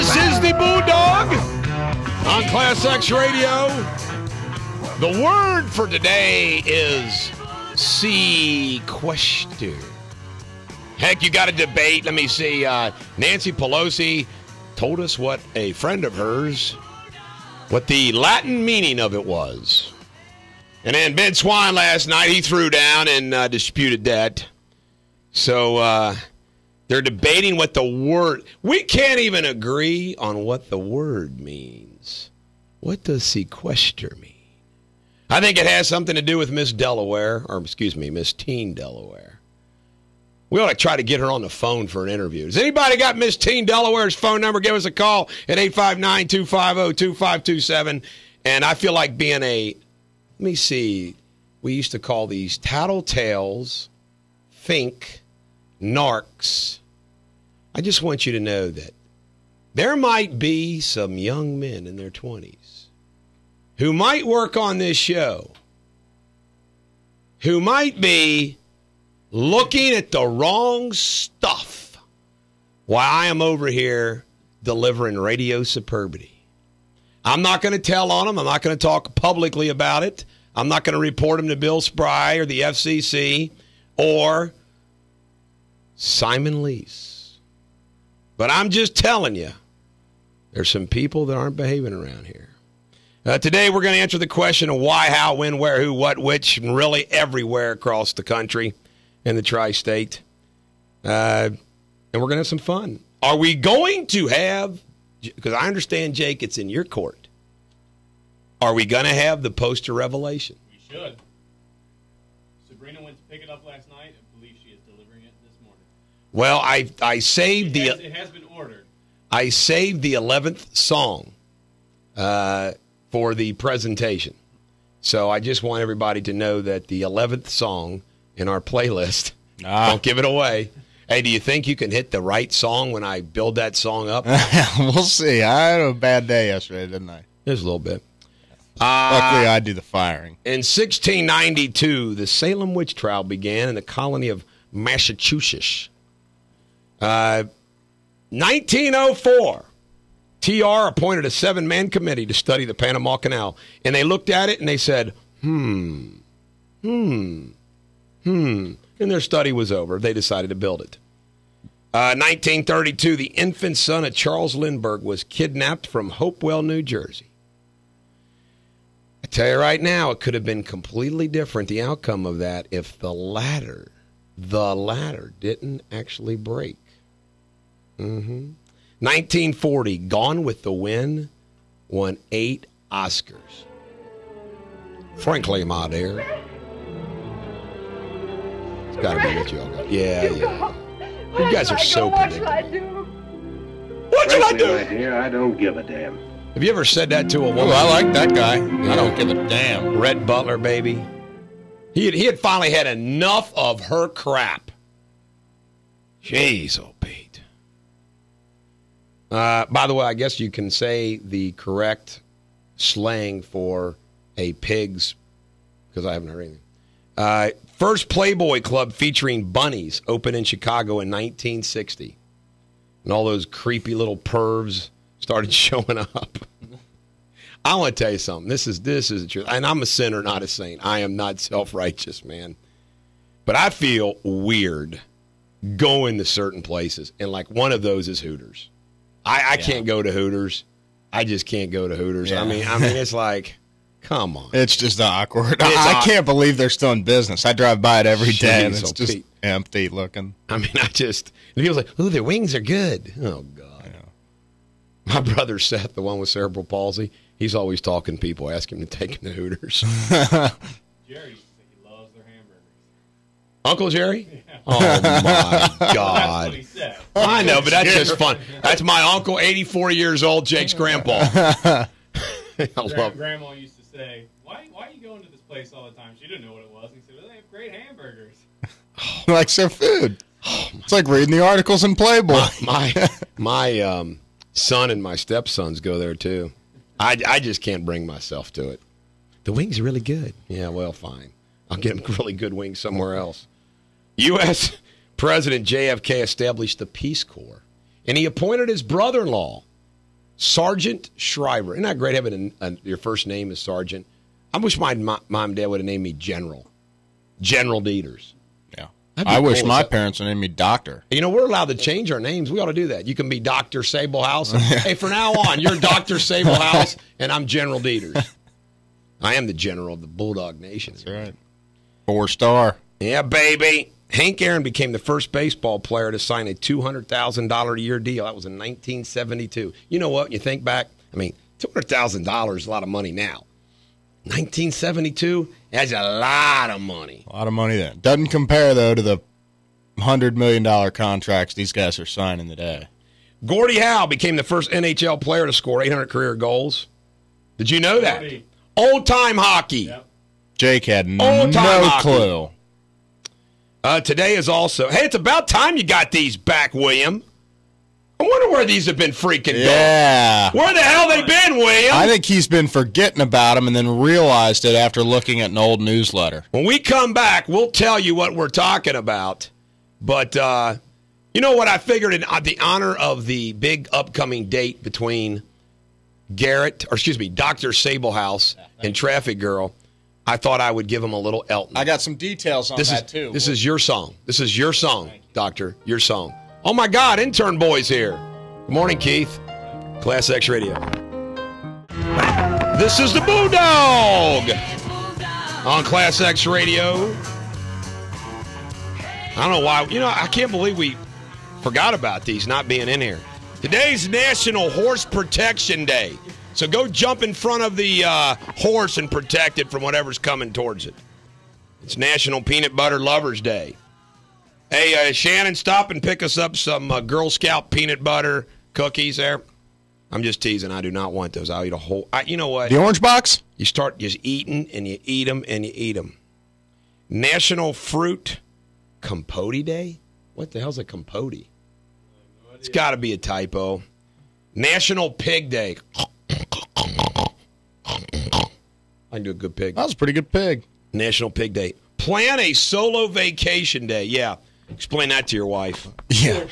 This is the Boondog on Class X Radio. The word for today is sequester. Heck, you got a debate. Let me see. Nancy Pelosi told us what a friend of hers, what the Latin meaning of it was. And then Ben Swine last night, he threw down and disputed that. So they're debating what the word... We can't even agree on what the word means. What does sequester mean? I think it has something to do with Miss Delaware, or excuse me, Miss Teen Delaware. We ought to try to get her on the phone for an interview. Has anybody got Miss Teen Delaware's phone number? Give us a call at 859-250-2527. And I feel like being a... Let me see. We used to call these tattletales, fink, narcs. I just want you to know that there might be some young men in their 20s who might work on this show, who might be looking at the wrong stuff while I am over here delivering radio superbity. I'm not going to tell on them. I'm not going to talk publicly about it. I'm not going to report them to Bill Spry or the FCC or Simon Lees. But I'm just telling you, there's some people that aren't behaving around here. Today, we're going to answer the question of why, how, when, where, who, what, which, and really everywhere across the country and the tri-state. And we're going to have some fun. Are we going to have... Because I understand, Jake, it's in your court. Are we going to have the poster revelation? We should. Sabrina went to pick it up last night. I believe she is delivering it this morning. Well, I saved it It has been ordered. I saved the 11th song for the presentation. So I just want everybody to know that the 11th song in our playlist, don't give it away. Hey, do you think you can hit the right song when I build that song up? We'll see. I had a bad day yesterday, didn't I? Just a little bit. Luckily, I do the firing. In 1692, the Salem witch trial began in the colony of Massachusetts. 1904, TR appointed a 7-man committee to study the Panama Canal. And they looked at it and they said, And their study was over. They decided to build it. 1932, the infant son of Charles Lindbergh was kidnapped from Hopewell, New Jersey. I tell you right now, it could have been completely different, the outcome of that, if the ladder didn't actually break. 1940, Gone with the Wind won 8 Oscars. Frankly, my dear. Gotta be what y'all got. Yeah. You guys are so predictable. What should I do? Right here, I don't give a damn. Have you ever said that to a woman? Oh, I like that guy. Yeah. I don't give a damn. Rhett Butler, baby. He had finally had enough of her crap. Jeez, oh Pete. By the way, I guess you can say the correct slang for a pig's, because I haven't heard anything. First Playboy Club featuring bunnies opened in Chicago in 1960. And all those creepy little pervs started showing up. I want to tell you something. This is the truth. And I'm a sinner, not a saint. I am not self-righteous, man. But I feel weird going to certain places. And like one of those is Hooters. I can't go to Hooters. I just can't go to Hooters. Yeah. I mean, it's like... Come on. It's just awkward. I can't believe they're still in business. I drive by it every day, and it's just empty looking. I mean, and people's like, ooh, their wings are good. Oh, God. Yeah. My brother Seth, the one with cerebral palsy, he's always talking to people, asking him to take him to Hooters. Jerry used to say he loves their hamburgers. Uncle Jerry? Yeah. Oh, my God. That's what he said. I know, but that's just fun. That's my uncle, 84 years old, Jake's grandpa. I love Grandma used to say, why are you going to this place all the time? She didn't know what it was. He said, well, they have great hamburgers. Likes their food. Oh, it's like reading the articles in Playboy. My son and my stepsons go there, too. I just can't bring myself to it. The wings are really good. Yeah, well, fine. I'll get them really good wings somewhere else. U.S. President JFK established the Peace Corps, and he appointed his brother-in-law Sergeant Shriver. Isn't that great having your first name is Sergeant? I wish my mom and dad would have named me General. General Dieters. Yeah. I wish my parents would name me Doctor. You know, we're allowed to change our names. We ought to do that. You can be Dr. Sablehouse. Hey, from now on, you're Dr. Sablehouse, and I'm General Dieters. I am the general of the Bulldog Nation. That's right. 4-star. Yeah, baby. Hank Aaron became the first baseball player to sign a $200,000 a year deal. That was in 1972. You know what? You think back. I mean, $200,000 is a lot of money now. 1972, that's a lot of money. A lot of money then. Doesn't compare, though, to the $100 million contracts these guys are signing today. Gordie Howe became the first NHL player to score 800 career goals. Did you know that? Old-time hockey. Yep. Jake had no clue. Today is also... Hey, it's about time you got these back, William. I wonder where these have been freaking gone. Where the hell they been, William? I think he's been forgetting about them and then realized it after looking at an old newsletter. When we come back, we'll tell you what we're talking about. But you know what I figured in the honor of the big upcoming date between Garrett, or excuse me, Dr. Sablehouse and Traffic Girl, I thought I would give him a little Elton. I got some details on that, too. This is your song. This is your song, Doctor. Your song. Oh, my God. Intern boy's here. Good morning, Keith. Class X Radio. This is the Bulldog on Class X Radio. I don't know why. You know, I can't believe we forgot about these not being in here. Today's National Horse Protection Day. So go jump in front of the horse and protect it from whatever's coming towards it. It's National Peanut Butter Lovers Day. Hey, Shannon, stop and pick us up some Girl Scout peanut butter cookies there. I'm just teasing. I do not want those. I'll eat a whole... you know what? The orange box? You start just eating, and you eat them, and you eat them. National Fruit Compote Day? What the hell's a compote? No, it's got to be a typo. National Pig Day. I can do a good pig. That was a pretty good pig. National Pig Day. Plan a solo vacation day. Yeah. Explain that to your wife. Yeah.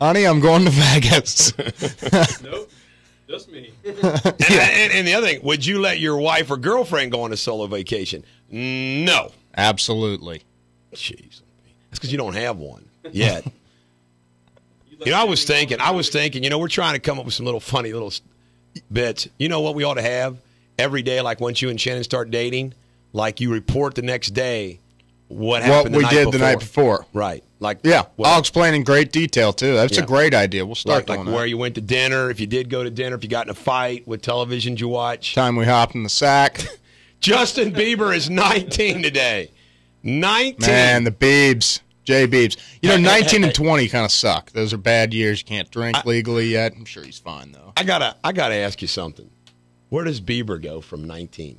Honey, I'm going to Vegas. Nope. Just me. And the other thing, would you let your wife or girlfriend go on a solo vacation? No. Absolutely. Jeez. That's because you don't have one yet. You know, I was thinking, you know, we're trying to come up with some little funny little bits. You know what we ought to have every day, like once you and Shannon start dating, like you report the next day. What happened we did the night before. Right. Like, yeah. Well, I'll explain in great detail, too. That's a great idea. We'll start doing that. Where you went to dinner, if you did go to dinner, if you got in a fight, what television did you watch. Time we hopped in the sack. Justin Bieber is 19 today. 19. Man, the Biebs. Jay Biebs. You know, 19 and 20 kind of suck. Those are bad years. You can't drink legally yet. I'm sure he's fine, though. I gotta ask you something. Where does Bieber go from 19?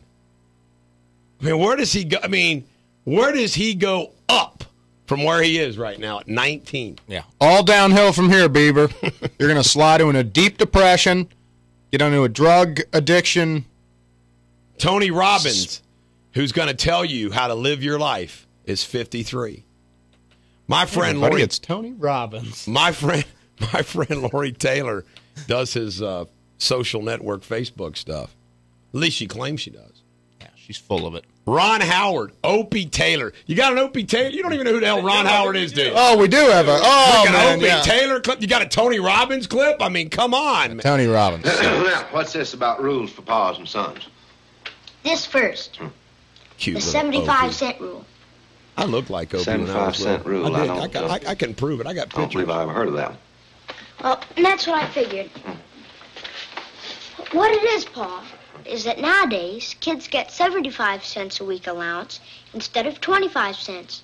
I mean, where does he go? I mean... Where does he go up from where he is right now at 19? Yeah. All downhill from here, Bieber. You're going to slide into a deep depression, get into a drug addiction. Tony Robbins, who's going to tell you how to live your life, is 53. My friend Lori, it's Tony Robbins. My friend Lori Taylor does his social network Facebook stuff. At least she claims she does. Yeah, she's full of it. Ron Howard, Opie Taylor. You got an Opie Taylor? You don't even know who the hell Ron Howard is, do you? Oh, we do have a. Oh, you got an Opie Taylor clip. You got a Tony Robbins clip? I mean, come on. Man. Tony Robbins. Now, what's this about rules for paws and sons? This first. Cute. The 75-cent rule. I look like Opie. 75-cent rule. I can prove it. I got pictures. I don't believe I ever heard of that one. Well, and that's what I figured. What it is, Pa, is that nowadays kids get 75 cents a week allowance instead of 25 cents.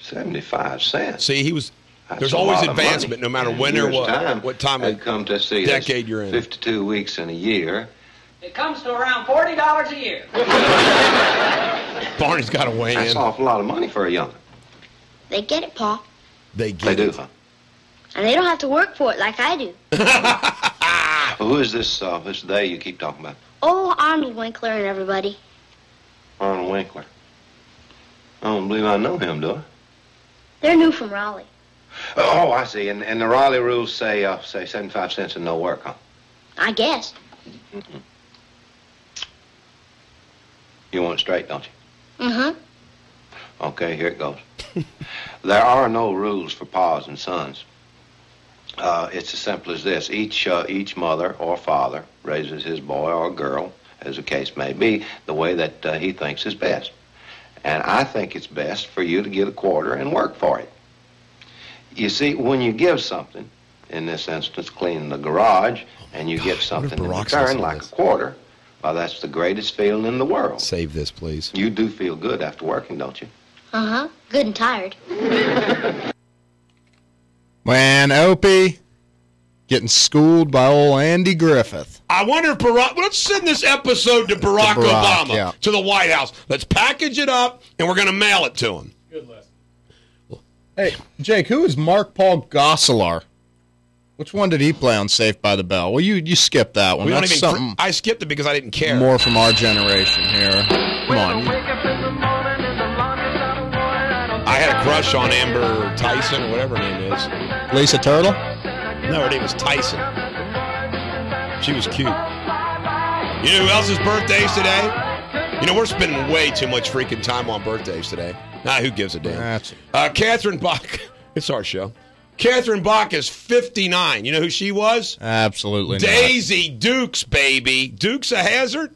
75 cents? See, he was... There's always advancement no matter when or what time of decade you're in. 52 weeks in a year. It comes to around $40 a year. Barney's got to weigh in. That's an awful lot of money for a young. They get it, Pa. They get it. They do, huh? And they don't have to work for it like I do. Well, who is this they you keep talking about? Oh, Arnold Winkler and everybody. Arnold Winkler. I don't believe I know him, do I? They're new from Raleigh. Oh, I see. And the Riley rules say 75 cents and no work, huh? I guess. Mm-hmm. You want it straight, don't you? Mm-hmm. Okay, here it goes. There are no rules for pas and sons. It's as simple as this. Each mother or father raises his boy or girl, as the case may be, the way that he thinks is best. And I think it's best for you to get a quarter and work for it. You see, when you give something, in this instance, clean the garage, and you get something in return, like a quarter, well, that's the greatest feeling in the world. Save this, please. You do feel good after working, don't you? Uh-huh. Good and tired. Man, Opie, getting schooled by old Andy Griffith. I wonder if Barack... Let's send this episode to Barack Obama, yeah, to the White House. Let's package it up, and we're going to mail it to him. Good lesson. Hey, Jake, who is Mark Paul Gosselaar? Which one did he play on Saved by the Bell? Well, you skipped that one. That's something I skipped it because I didn't care. More from our generation here. Come on. I had a crush on Amber Tyson, or whatever her name is. Lisa Turtle? No, her name was Tyson. She was cute. You know who else's birthday's today? You know, we're spending way too much freaking time on birthdays today. Nah, who gives a damn? That's... Catherine Bach. It's our show. Catherine Bach is 59. You know who she was? Absolutely Daisy not. Dukes, baby. Dukes of Hazzard.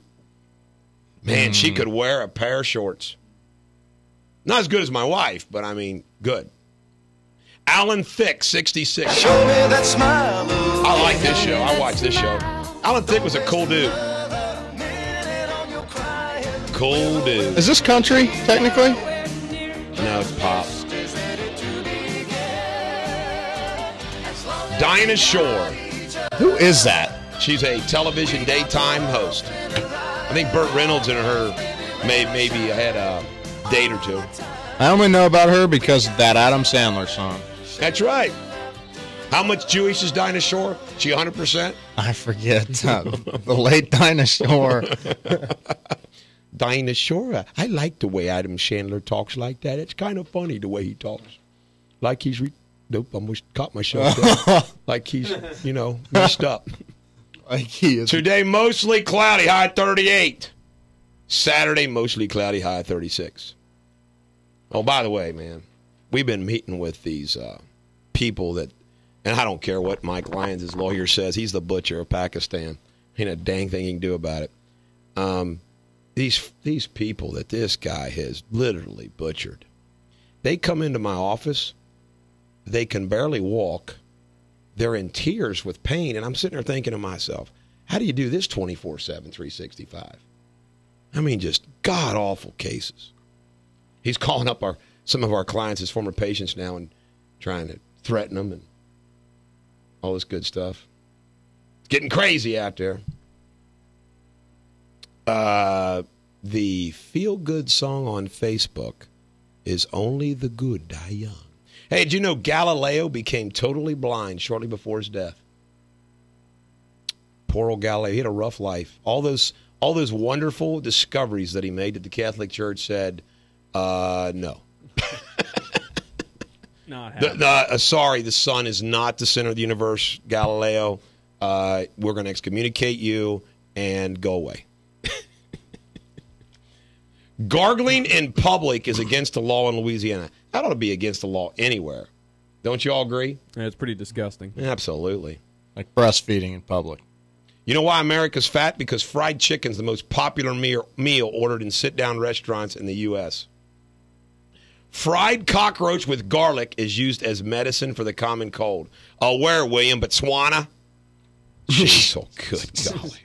Man, she could wear a pair of shorts. Not as good as my wife, but I mean, good. Alan Thicke, 66. Show me that smile. I like this show. I watch this show. Alan Thicke was a cool dude. Cool dude. Is this country, technically? No, it's pop. Dinah Shore. Who is that? She's a television daytime host. I think Burt Reynolds and her maybe had a date or two. I only know about her because of that Adam Sandler song. That's right. How much Jewish is Dinah Shore? She 100%? I forget. The late Dinah Shore. Dinah Shore. I like the way Adam Sandler talks like that. It's kind of funny the way he talks. Like he's... Nope, I almost caught myself. Like he's, you know, messed up. Like he is. Today, mostly cloudy, high 38. Saturday, mostly cloudy, high 36. Oh, by the way, man, we've been meeting with these people that, and I don't care what Mike Lyons, his lawyer, says. He's the butcher of Pakistan. Ain't a dang thing he can do about it. These people that this guy has literally butchered, they come into my office. They can barely walk. They're in tears with pain. And I'm sitting there thinking to myself, how do you do this 24-7, 365? I mean, just god-awful cases. He's calling up some of our clients, his former patients now, and trying to threaten them and all this good stuff. It's getting crazy out there. The feel-good song on Facebook is Only the Good Die Young. Hey, did you know Galileo became totally blind shortly before his death? Poor old Galileo. He had a rough life. All those wonderful discoveries that he made that the Catholic Church said, no. Sorry, the sun is not the center of the universe, Galileo. We're going to excommunicate you and go away. Gargling in public is against the law in Louisiana. That ought to be against the law anywhere. Don't you all agree? Yeah, it's pretty disgusting. Absolutely. Like breastfeeding in public. You know why America's fat? Because fried chicken's the most popular meal ordered in sit-down restaurants in the U.S. Fried cockroach with garlic is used as medicine for the common cold. Oh, where, William? Botswana? Jeez, oh, good golly.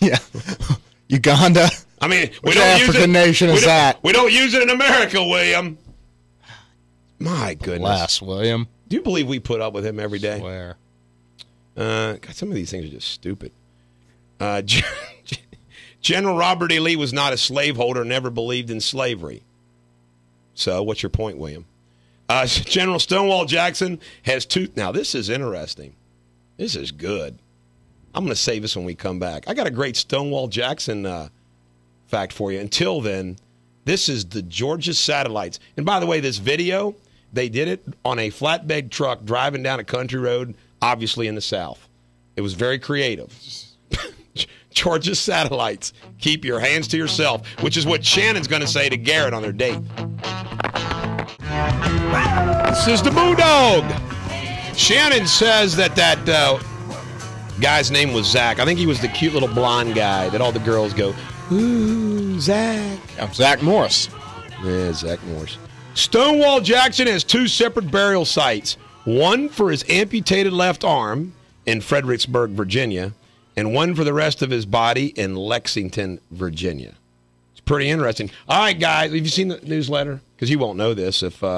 Yeah. Uganda? I mean, we don't African use it. Nation is that? We don't use it in America, William. My goodness. Bless, William. Do you believe we put up with him every day? Swear. God, some of these things are just stupid. General Robert E. Lee was not a slaveholder, never believed in slavery. So, what's your point, William? General Stonewall Jackson has two... Now, this is interesting. This is good. I'm going to save this when we come back. I got a great Stonewall Jackson fact for you. Until then, this is the Georgia Satellites. And by the way, this video... They did it on a flatbed truck driving down a country road, obviously in the South. It was very creative. Georgia's satellites, keep your hands to yourself, which is what Shannon's going to say to Garrett on their date. This is the Bulldog. Shannon says that guy's name was Zach. I think he was the cute little blonde guy that all the girls go, ooh, Zach. I'm Zach Morris. Yeah, Zach Morris. Stonewall Jackson has two separate burial sites, one for his amputated left arm in Fredericksburg, Virginia, and one for the rest of his body in Lexington, Virginia. It's pretty interesting. All right, guys, have you seen the newsletter? Because you won't know this if you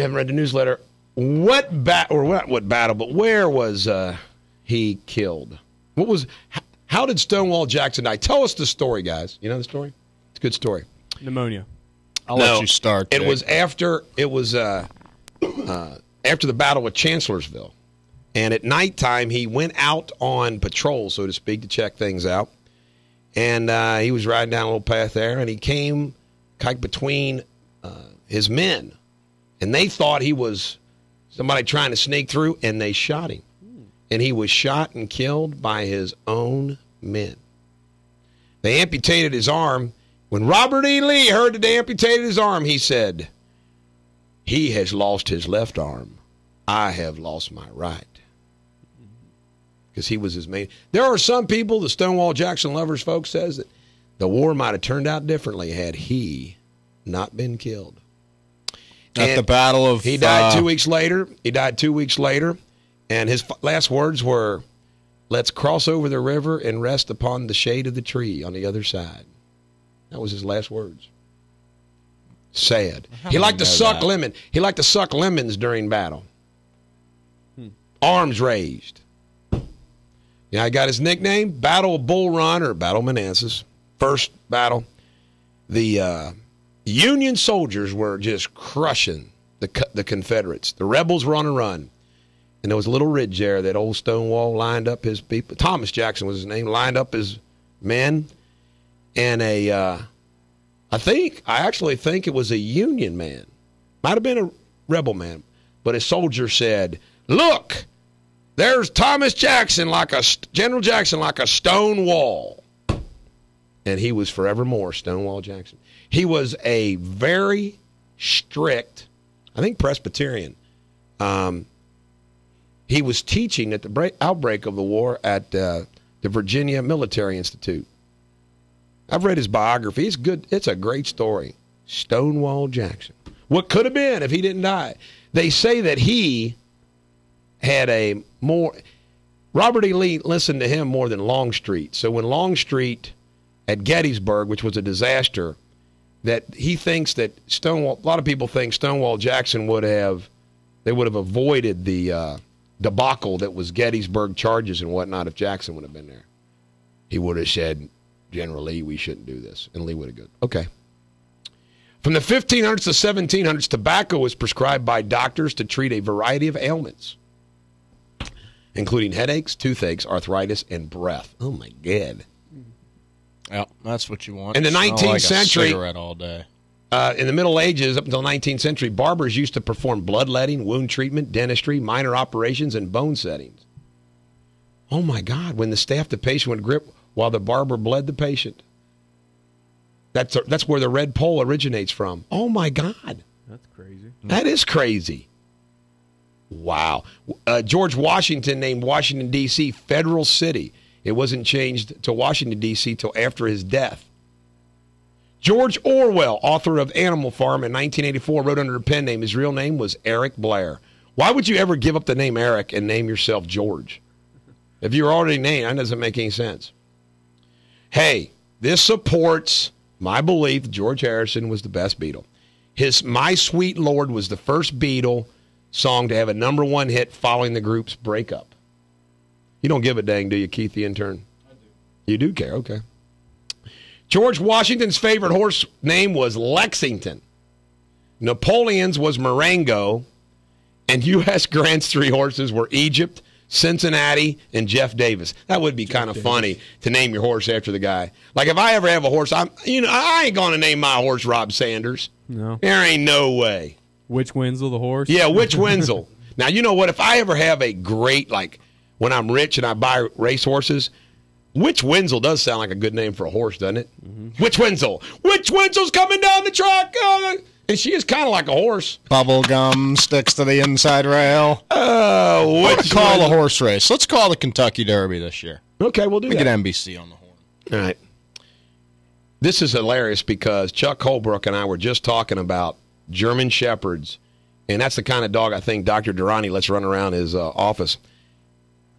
haven't read the newsletter. Where was he killed? How did Stonewall Jackson die? Tell us the story, guys. You know the story? It's a good story. Pneumonia. I'll let you start. Jake. It was after the battle with Chancellorsville. And at nighttime, he went out on patrol, so to speak, to check things out. And he was riding down a little path there, and he came kind of between his men. And they thought he was somebody trying to sneak through, and they shot him. And he was shot and killed by his own men. They amputated his arm. When Robert E. Lee heard that they amputated his arm, he said, "He has lost his left arm. I have lost my right." Because he was his main. There are some people, the Stonewall Jackson lovers folks, says that the war might have turned out differently had he not been killed. At the Battle of... He died 2 weeks later. And his last words were, "Let's cross over the river and rest upon the shade of the tree on the other side." That was his last words. Sad. He liked to suck lemon. He liked to suck lemons during battle. Arms raised. Yeah, I got his nickname, Battle of Bull Run, or Battle of Manassas. First battle. The Union soldiers were just crushing the Confederates. The rebels were on a run. And there was a little ridge there that old Stonewall lined up his people. Thomas Jackson was his name. Lined up his men. And I actually think it was a Union man. Might have been a rebel man. But a soldier said, "Look! There's Thomas Jackson, General Jackson, like a stone wall." And he was forevermore Stonewall Jackson. He was a very strict, I think Presbyterian. He was teaching at the outbreak of the war at the Virginia Military Institute. I've read his biography. It's good. It's a great story. Stonewall Jackson. What could have been if he didn't die? They say that he had a more... Robert E. Lee listened to him more than Longstreet. So when Longstreet at Gettysburg, which was a disaster, that he thinks that Stonewall... A lot of people think Stonewall Jackson would have... They would have avoided the debacle that was Gettysburg charges and whatnot if Jackson would have been there. He would have said, "General Lee, we shouldn't do this." And Lee would have gone, "Okay." From the 1500s to 1700s, tobacco was prescribed by doctors to treat a variety of ailments, including headaches, toothaches, arthritis, and breath. Oh, my God. Well, that's what you want. In the 19th century, cigarette all day. In the Middle Ages, up until the 19th century, barbers used to perform bloodletting, wound treatment, dentistry, minor operations, and bone settings. Oh, my God. When the staff, the patient would grip while the barber bled the patient. That's where the red pole originates from. Oh, my God. That's crazy. That is crazy. Wow. George Washington named Washington, D.C. Federal City. It wasn't changed to Washington, D.C. till after his death. George Orwell, author of Animal Farm in 1984, wrote under a pen name. His real name was Eric Blair. Why would you ever give up the name Eric and name yourself George? If you're already named, that doesn't make any sense. Hey, this supports my belief George Harrison was the best Beatle. His "My Sweet Lord" was the first Beatle song to have a #1 hit following the group's breakup. You don't give a dang, do you, Keith the intern? I do. You do care, okay. George Washington's favorite horse name was Lexington. Napoleon's was Marengo. And U.S. Grant's three horses were Egypt, Cincinnati, and Jeff Davis. That would be kind of funny to name your horse after the guy. Like if I ever have a horse, I ain't going to name my horse Rob Sanders. No. There ain't no way. Which Wenzel, the horse? Yeah, Which Wenzel. Now, you know what? If I ever have a great, like when I'm rich and I buy race horses, Which Wenzel does sound like a good name for a horse, doesn't it? Mm-hmm. Which Wenzel? Which Wenzel's coming down the track? And she is kind of like a horse. Bubble gum sticks to the inside rail. Oh, let's call a horse race. Let's call the Kentucky Derby this year. Okay, we'll do that. We get NBC on the horn. All right. This is hilarious because Chuck Holbrook and I were just talking about German Shepherds, and that's the kind of dog I think Dr. Durrani lets run around his office.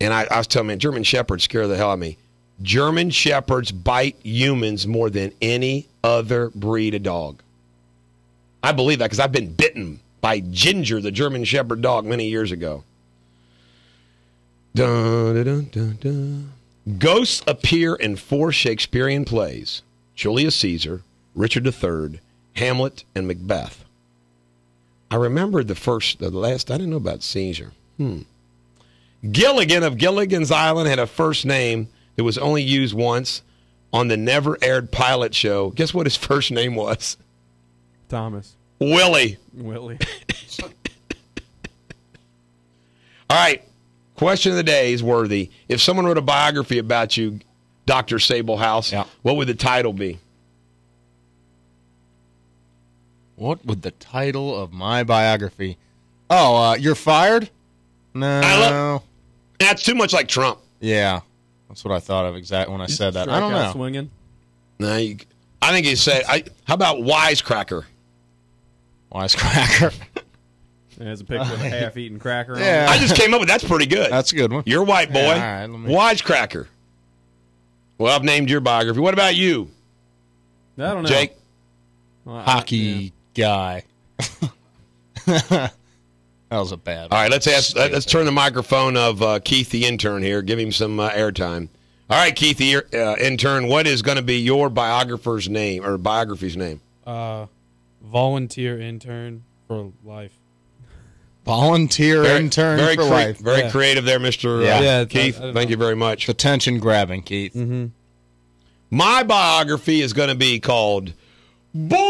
And I was telling him, German Shepherds scare the hell out of me. German Shepherds bite humans more than any other breed of dog. I believe that because I've been bitten by Ginger, the German Shepherd dog, many years ago. Dun, dun, dun, dun. Ghosts appear in 4 Shakespearean plays: Julius Caesar, Richard III, Hamlet, and Macbeth. I remembered the last, I didn't know about Caesar. Gilligan of Gilligan's Island had a first name that was only used once on the never-aired pilot show. Guess what his first name was? Thomas. Willie. Willie. All right. Question of the day is worthy. If someone wrote a biography about you, Dr. Sablehouse, what would the title be? What would the title of my biography? Oh, You're Fired? No. That's too much like Trump. Yeah. That's what I thought of exactly when I said that. I don't know. Swinging. No, I think you said. How about Wisecracker? Wisecracker. There's a picture of a half-eaten cracker. Yeah. I just came up with that's pretty good. That's a good one. You're white, boy. Yeah, all right, Wisecracker. Well, I've named your biography. What about you? I don't know. Jake. Well, Hockey guy. That was a bad one. All right, let's turn the microphone of Keith, the intern here. Give him some airtime. All right, Keith, the intern, what is going to be your biographer's name or biography's name? Volunteer intern for life. Volunteer intern for life. Very creative there, Mr. Keith. Thank you very much. It's attention grabbing, Keith. Mm-hmm. My biography is going to be called Bulldog.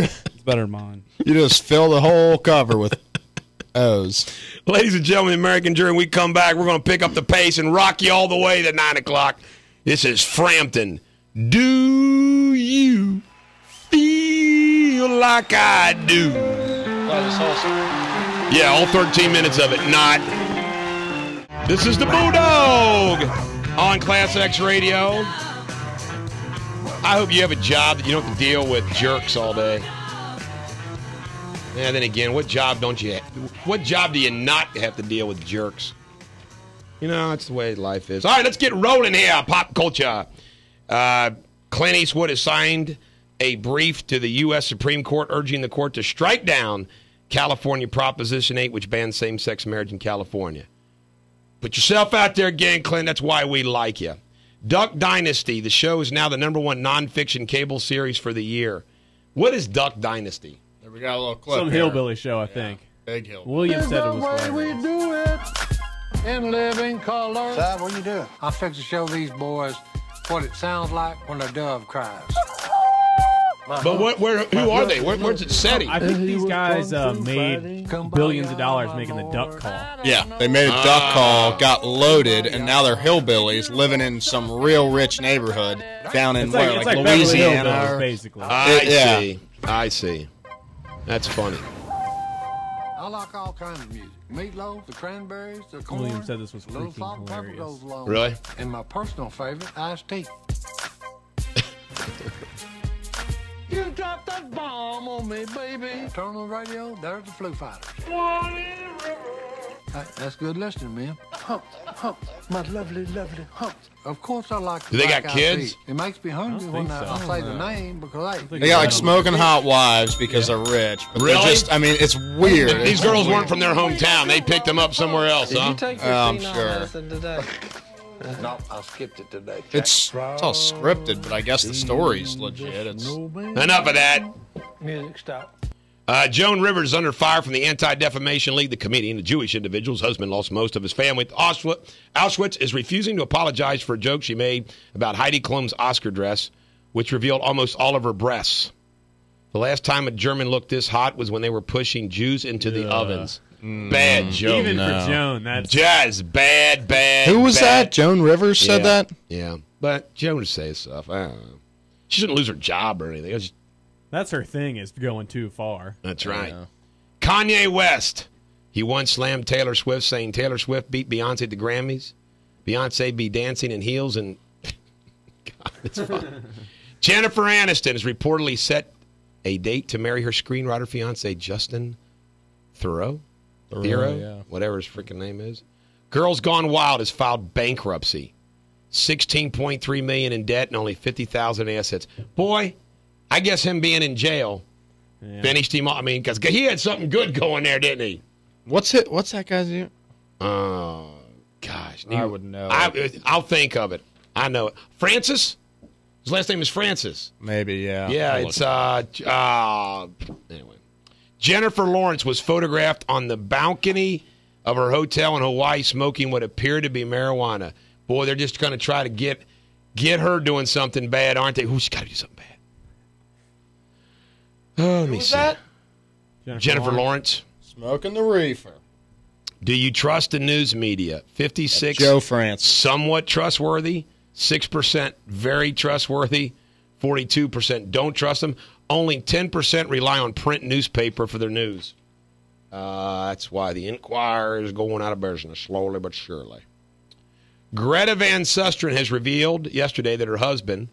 It's better than mine. You just fill the whole cover with O's. Ladies and gentlemen, American Jury, when we come back, we're going to pick up the pace and rock you all the way to 9 o'clock. This is Frampton. Do you feel like I do? Yeah, all 13 minutes of it. Not. This is the Bulldog on Class X Radio. I hope you have a job that you don't have to deal with jerks all day. And then again, what job do you not have to deal with jerks? You know, that's the way life is. All right, let's get rolling here. Pop culture. Clint Eastwood has signed a brief to the U.S. Supreme Court urging the court to strike down California Proposition 8, which bans same-sex marriage in California. Put yourself out there again, Clint. That's why we like you. Duck Dynasty, the show, is now the #1 nonfiction cable series for the year. What is Duck Dynasty? We got a little clip. Some hillbilly show, I think. Big hillbilly. William said it was clever. Way we do it in living color. Side, what are you doing? I'm fixing to show these boys what it sounds like when a dove cries. But who are they? Where's it setting? I think these guys made billions of dollars making the duck call. Yeah, they made a duck call, got loaded, and now they're hillbillies living in some real rich neighborhood down in like Louisiana. Basically. I see. That's funny. I like all kinds of music. Meatloaf, the Cranberries, the corn. William said this was freaking hilarious. Really? And my personal favorite, iced tea. You dropped that bomb on me, baby. Turn on the radio, there's the Foo Fighters. That's good listening, man. Hump, hump, my lovely, lovely hump. Of course I like the Do they got kids? It makes me hungry when I say the name because they got like smoking hot wives because they're rich. But really? I mean, it's weird. These girls weren't from their hometown. They picked them up somewhere else, huh? I'm sure. No, I skipped it today. It's all scripted, but I guess the story's legit. Enough of that. Music stop. Joan Rivers is under fire from the Anti-Defamation League. The comedian, a Jewish individual's husband, lost most of his family. Auschwitz is refusing to apologize for a joke she made about Heidi Klum's Oscar dress, which revealed almost all of her breasts. The last time a German looked this hot was when they were pushing Jews into the ovens. Bad joke. Even for Joan, that's just bad. Who was that? Joan Rivers said that? Yeah. But Joan says stuff. I don't know. She shouldn't lose her job or anything. That's her thing, is going too far. That's right. Yeah. Kanye West. He once slammed Taylor Swift, saying Taylor Swift beat Beyonce at the Grammys. Beyonce be dancing in heels and... God, it's fun. Jennifer Aniston has reportedly set a date to marry her screenwriter fiancé, Justin Theroux, yeah, whatever his freaking name is. Girls Gone Wild has filed bankruptcy. $16.3 million in debt and only $50,000 in assets. Boy... I guess him being in jail finished him off. I mean, because he had something good going there, didn't he? What's that guy's name? Oh, gosh. I would know. I'll think of it. I know it. Francis? His last name is Francis. Maybe, yeah. Yeah, it's... anyway. Jennifer Lawrence was photographed on the balcony of her hotel in Hawaii smoking what appeared to be marijuana. Boy, they're just going to try to get her doing something bad, aren't they? Ooh, she's got to do something bad. Oh, let me see. That? Jennifer Lawrence. Smoking the reefer. Do you trust the news media? 56. Joe France. Somewhat trustworthy. 6% very trustworthy. 42% don't trust them. Only 10% rely on print newspaper for their news. That's why the Enquirer is going out of business slowly but surely. Greta Van Susteren has revealed yesterday that her husband...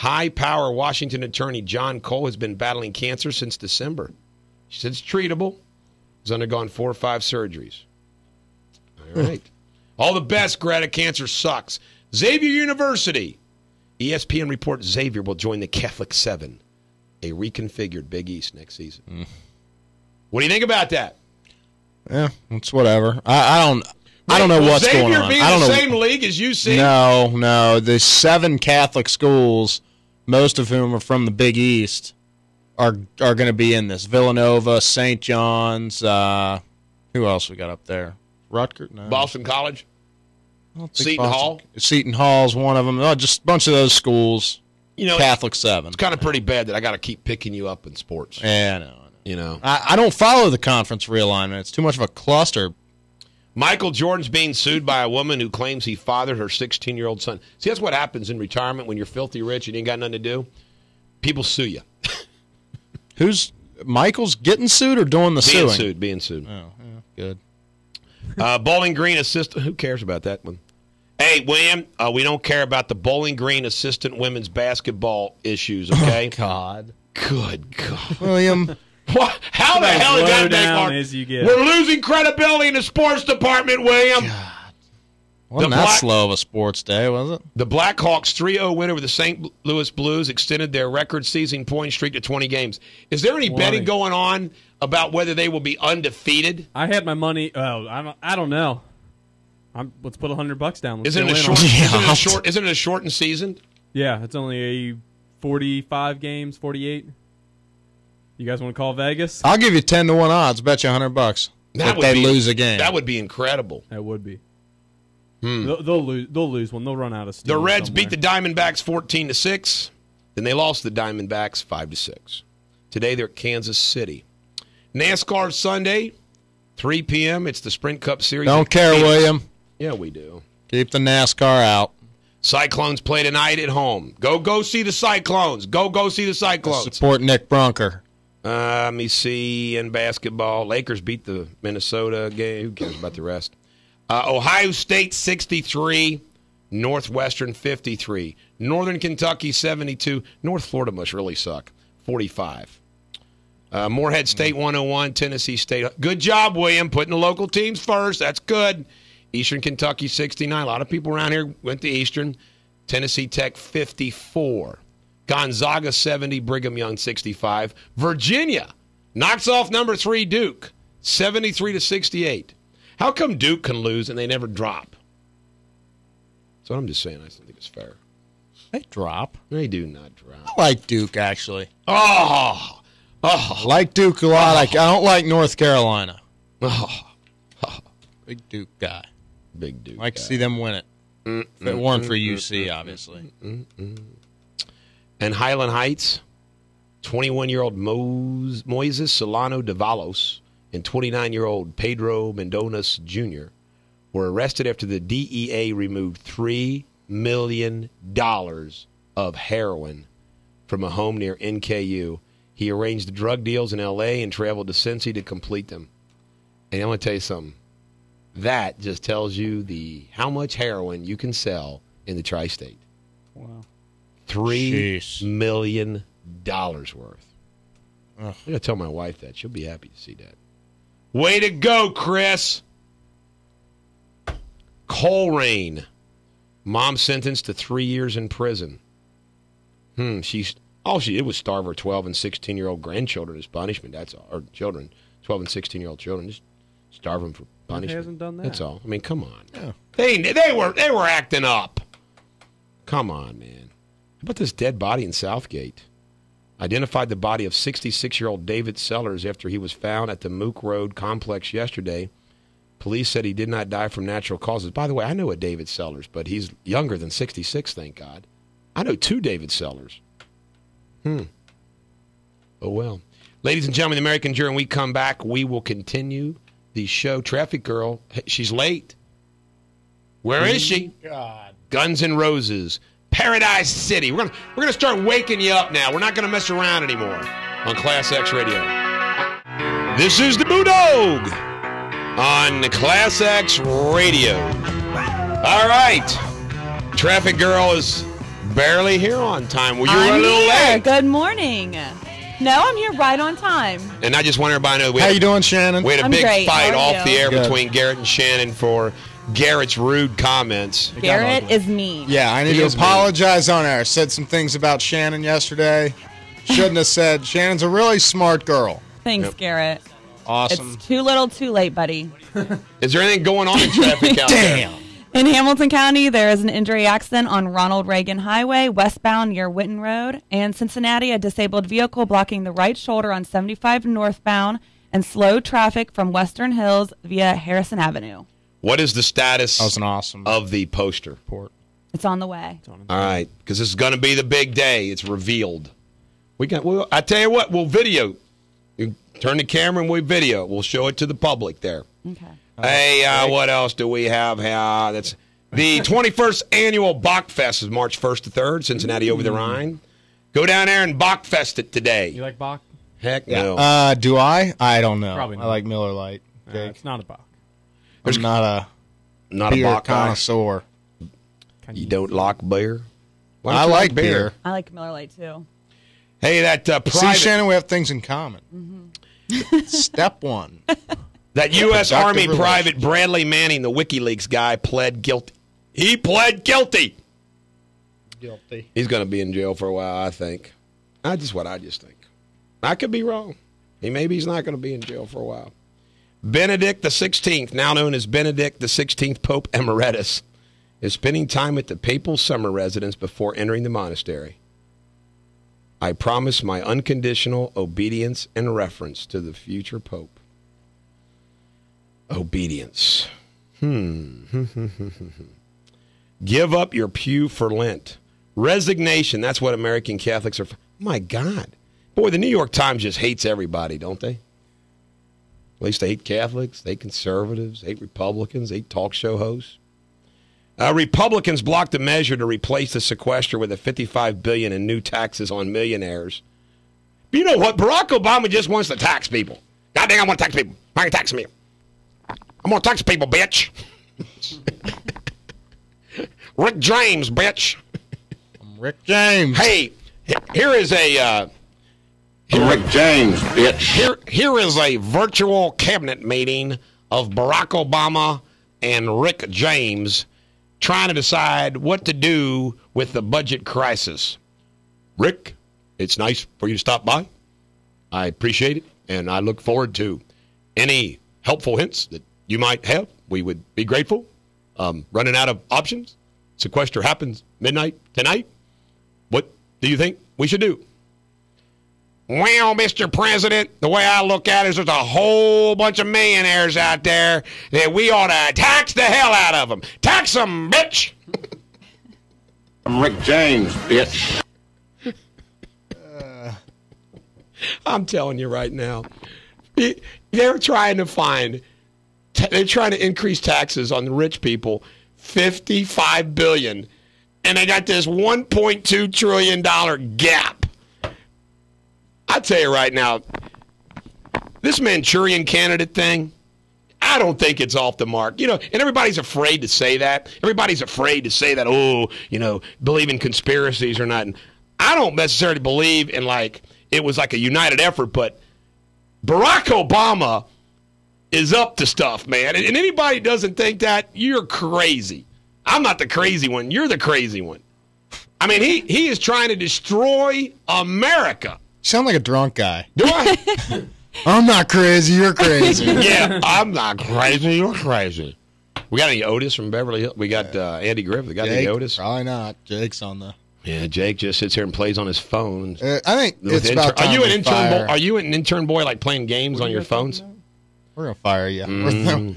high-power Washington attorney John Cole has been battling cancer since December. She said it's treatable. He's undergone 4 or 5 surgeries. All right. All the best, Greta. Cancer sucks. Xavier University. ESPN reports Xavier will join the Catholic 7, a reconfigured Big East next season. What do you think about that? Yeah, it's whatever. I don't know what's going on. Xavier being the same league as UC? No. The 7 Catholic schools... most of whom are from the Big East, are going to be in this. Villanova, St. John's, who else we got up there? Rutgers? No. Boston College? Seton Hall? Seton Hall's one of them. Oh, just a bunch of those schools. You know, Catholic 7. It's kind of pretty bad that I got to keep picking you up in sports. Yeah, I know. You know. I don't follow the conference realignment. It's too much of a cluster. Michael Jordan's being sued by a woman who claims he fathered her 16-year-old son. See, that's what happens in retirement when you're filthy rich and you ain't got nothing to do. People sue you. Who's Michael's getting sued or doing the suing? Being sued. Oh, yeah, good. Bowling Green assistant. Who cares about that one? Hey, William, we don't care about the Bowling Green assistant women's basketball issues, okay? Oh, God. Good God. William. What? How the hell is that make hard? We're losing credibility in the sports department, William. God. Wasn't that slow of a sports day, was it? The Blackhawks 3-0 win over the St. Louis Blues extended their record-season point streak to 20 games. Is there any betting going on about whether they will be undefeated? I had my money. I don't know. Let's put $100 down. Isn't it a shortened season? Yeah, it's only a 45 games, 48. You guys want to call Vegas? I'll give you 10-to-1 odds. Bet you $100 if they lose a game. That would be incredible. That would be. Hmm. They'll lose one. They'll run out of steam. The Reds beat the Diamondbacks 14-6. Then they lost the Diamondbacks 5-6. Today they're at Kansas City. NASCAR Sunday, 3 p.m. It's the Sprint Cup Series. Don't care, William. Yeah, we do. Keep the NASCAR out. Cyclones play tonight at home. Go see the Cyclones. Go see the Cyclones. Support Nick Bronker. Let me see, in basketball, Lakers beat the Minnesota game. Who cares about the rest? Ohio State 63, Northwestern 53, Northern Kentucky 72, North Florida must really suck, 45. Morehead State 101, Tennessee State. Good job, William, putting the local teams first. That's good. Eastern Kentucky 69. A lot of people around here went to Eastern. Tennessee Tech 54. Gonzaga 70, Brigham Young 65. Virginia knocks off number 3 Duke 73-68. How come Duke can lose and they never drop? So I'm just saying, I don't think it's fair. They drop. They do not drop. I like Duke, actually. Oh, Oh. I like Duke a lot. Oh. I don't like North Carolina. Oh. Oh. Big Duke guy. Big Duke. Like to see them win it. If it weren't for UC, obviously. And Highland Heights, 21-year-old Moises Solano Davalos and 29-year-old Pedro Mendonas Jr. were arrested after the DEA removed $3 million of heroin from a home near NKU. He arranged the drug deals in L.A. and traveled to Cincy to complete them. And I'm going to tell you something. That just tells you how much heroin you can sell in the tri-state. Wow. $3 million worth. Ugh. I'm going to tell my wife that. She'll be happy to see that. Way to go, Chris. Coleraine. Mom sentenced to 3 years in prison. It was starve her 12 and 16-year-old grandchildren as punishment. That's all. Or children, 12 and 16-year-old children. Just starve them for punishment. He hasn't done that. That's all. I mean, come on. Yeah. They were acting up. Come on, man. How about this dead body in Southgate? Identified the body of 66-year-old David Sellers after he was found at the Mook Road complex yesterday. Police said he did not die from natural causes. By the way, I know a David Sellers, but he's younger than 66, thank God. I know two David Sellers. Oh, well. Ladies and gentlemen, the American Jury, when we come back, we will continue the show. Traffic Girl, she's late. Where is she? God. Guns N' Roses, Paradise City. We're gonna start waking you up now. We're not gonna mess around anymore on Class X Radio. This is the Boodog on Class X Radio. All right, Traffic Girl is barely here on time. Well, you were a little late. Good morning. No, I'm here right on time. And I just want everybody to know. How you doing, Shannon? We had a big fight off the air between Garrett and Shannon for Garrett's rude comments. Garrett is mean. Yeah, I need to apologize on air. I said some things about Shannon yesterday. Shouldn't have said. Shannon's a really smart girl. Thanks, Garrett. Awesome. It's too little, too late, buddy. Is there anything going on in traffic out there? Damn. In Hamilton County, there is an injury accident on Ronald Reagan Highway, westbound near Whitten Road. And Cincinnati, a disabled vehicle blocking the right shoulder on 75 northbound and slow traffic from Western Hills via Harrison Avenue. What is the status of the poster report? It's on the way. All right, because this is going to be the big day. It's revealed. I tell you what, we'll video. You turn the camera and we video. We'll show it to the public there. Okay. Hey, what else do we have? That's the 21st annual Bachfest is March 1st to 3rd, Cincinnati over the Rhine. Go down there and Bachfest it today. You like Bach? Heck no. Do I? I don't know. Probably not. I like Miller Lite. It's not a Bach. There's not a Bach connoisseur. You don't like beer? Well, I like beer. I like Miller Lite too. Hey, that private. See, Shannon, we have things in common. Step one. That U.S. Army private Bradley Manning, the WikiLeaks guy, pled guilty. He pled guilty. Guilty. He's going to be in jail for a while, I think. That's what I just think. I could be wrong. Maybe he's not going to be in jail for a while. Benedict XVI, now known as Benedict XVI, Pope Emeritus, is spending time at the papal summer residence before entering the monastery. I promise my unconditional obedience and reverence to the future Pope. Obedience. Give up your pew for Lent. Resignation. That's what American Catholics are. My God. Boy, the New York Times just hates everybody, don't they? At least they hate Catholics, they hate conservatives, they hate Republicans, they hate talk show hosts. Republicans blocked a measure to replace the sequester with a $55 billion in new taxes on millionaires. But you know what? Barack Obama just wants to tax people. God dang, I want to tax people. I can tax me. I'm going to tax people, bitch. Rick James, bitch. I'm Rick James. Hey, here is a... Rick James, bitch. Here is a virtual cabinet meeting of Barack Obama and Rick James trying to decide what to do with the budget crisis. Rick, it's nice for you to stop by. I appreciate it, and I look forward to any helpful hints that you might have. We would be grateful. Running out of options. Sequester happens midnight tonight. What do you think we should do? Well, Mr. President, the way I look at it is there's a whole bunch of millionaires out there that we ought to tax the hell out of them. Tax them, bitch! I'm Rick James, bitch. I'm telling you right now. They're trying to find... They're trying to increase taxes on the rich people, $55 billion, and they got this $1.2 trillion gap. I tell you right now, this Manchurian candidate thing, I don't think it's off the mark. You know, and everybody's afraid to say that. Everybody's afraid to say that, oh, you know, believe in conspiracies or nothing. I don't necessarily believe in, like, it was like a united effort, but Barack Obama is up to stuff, man. And anybody doesn't think that, you're crazy. I'm not the crazy one. You're the crazy one. I mean, he is trying to destroy America. Sound like a drunk guy. Do I? I'm not crazy. You're crazy. Yeah, I'm not crazy. You're crazy. We got any Otis from Beverly Hills? We got Andy Griffith. We got Jake, any Otis? Probably not. Jake's on the... Yeah, Jake just sits here and plays on his phone. I think it's about time. Are you an intern boy, like, playing games on your phones? Now? We're going to fire you.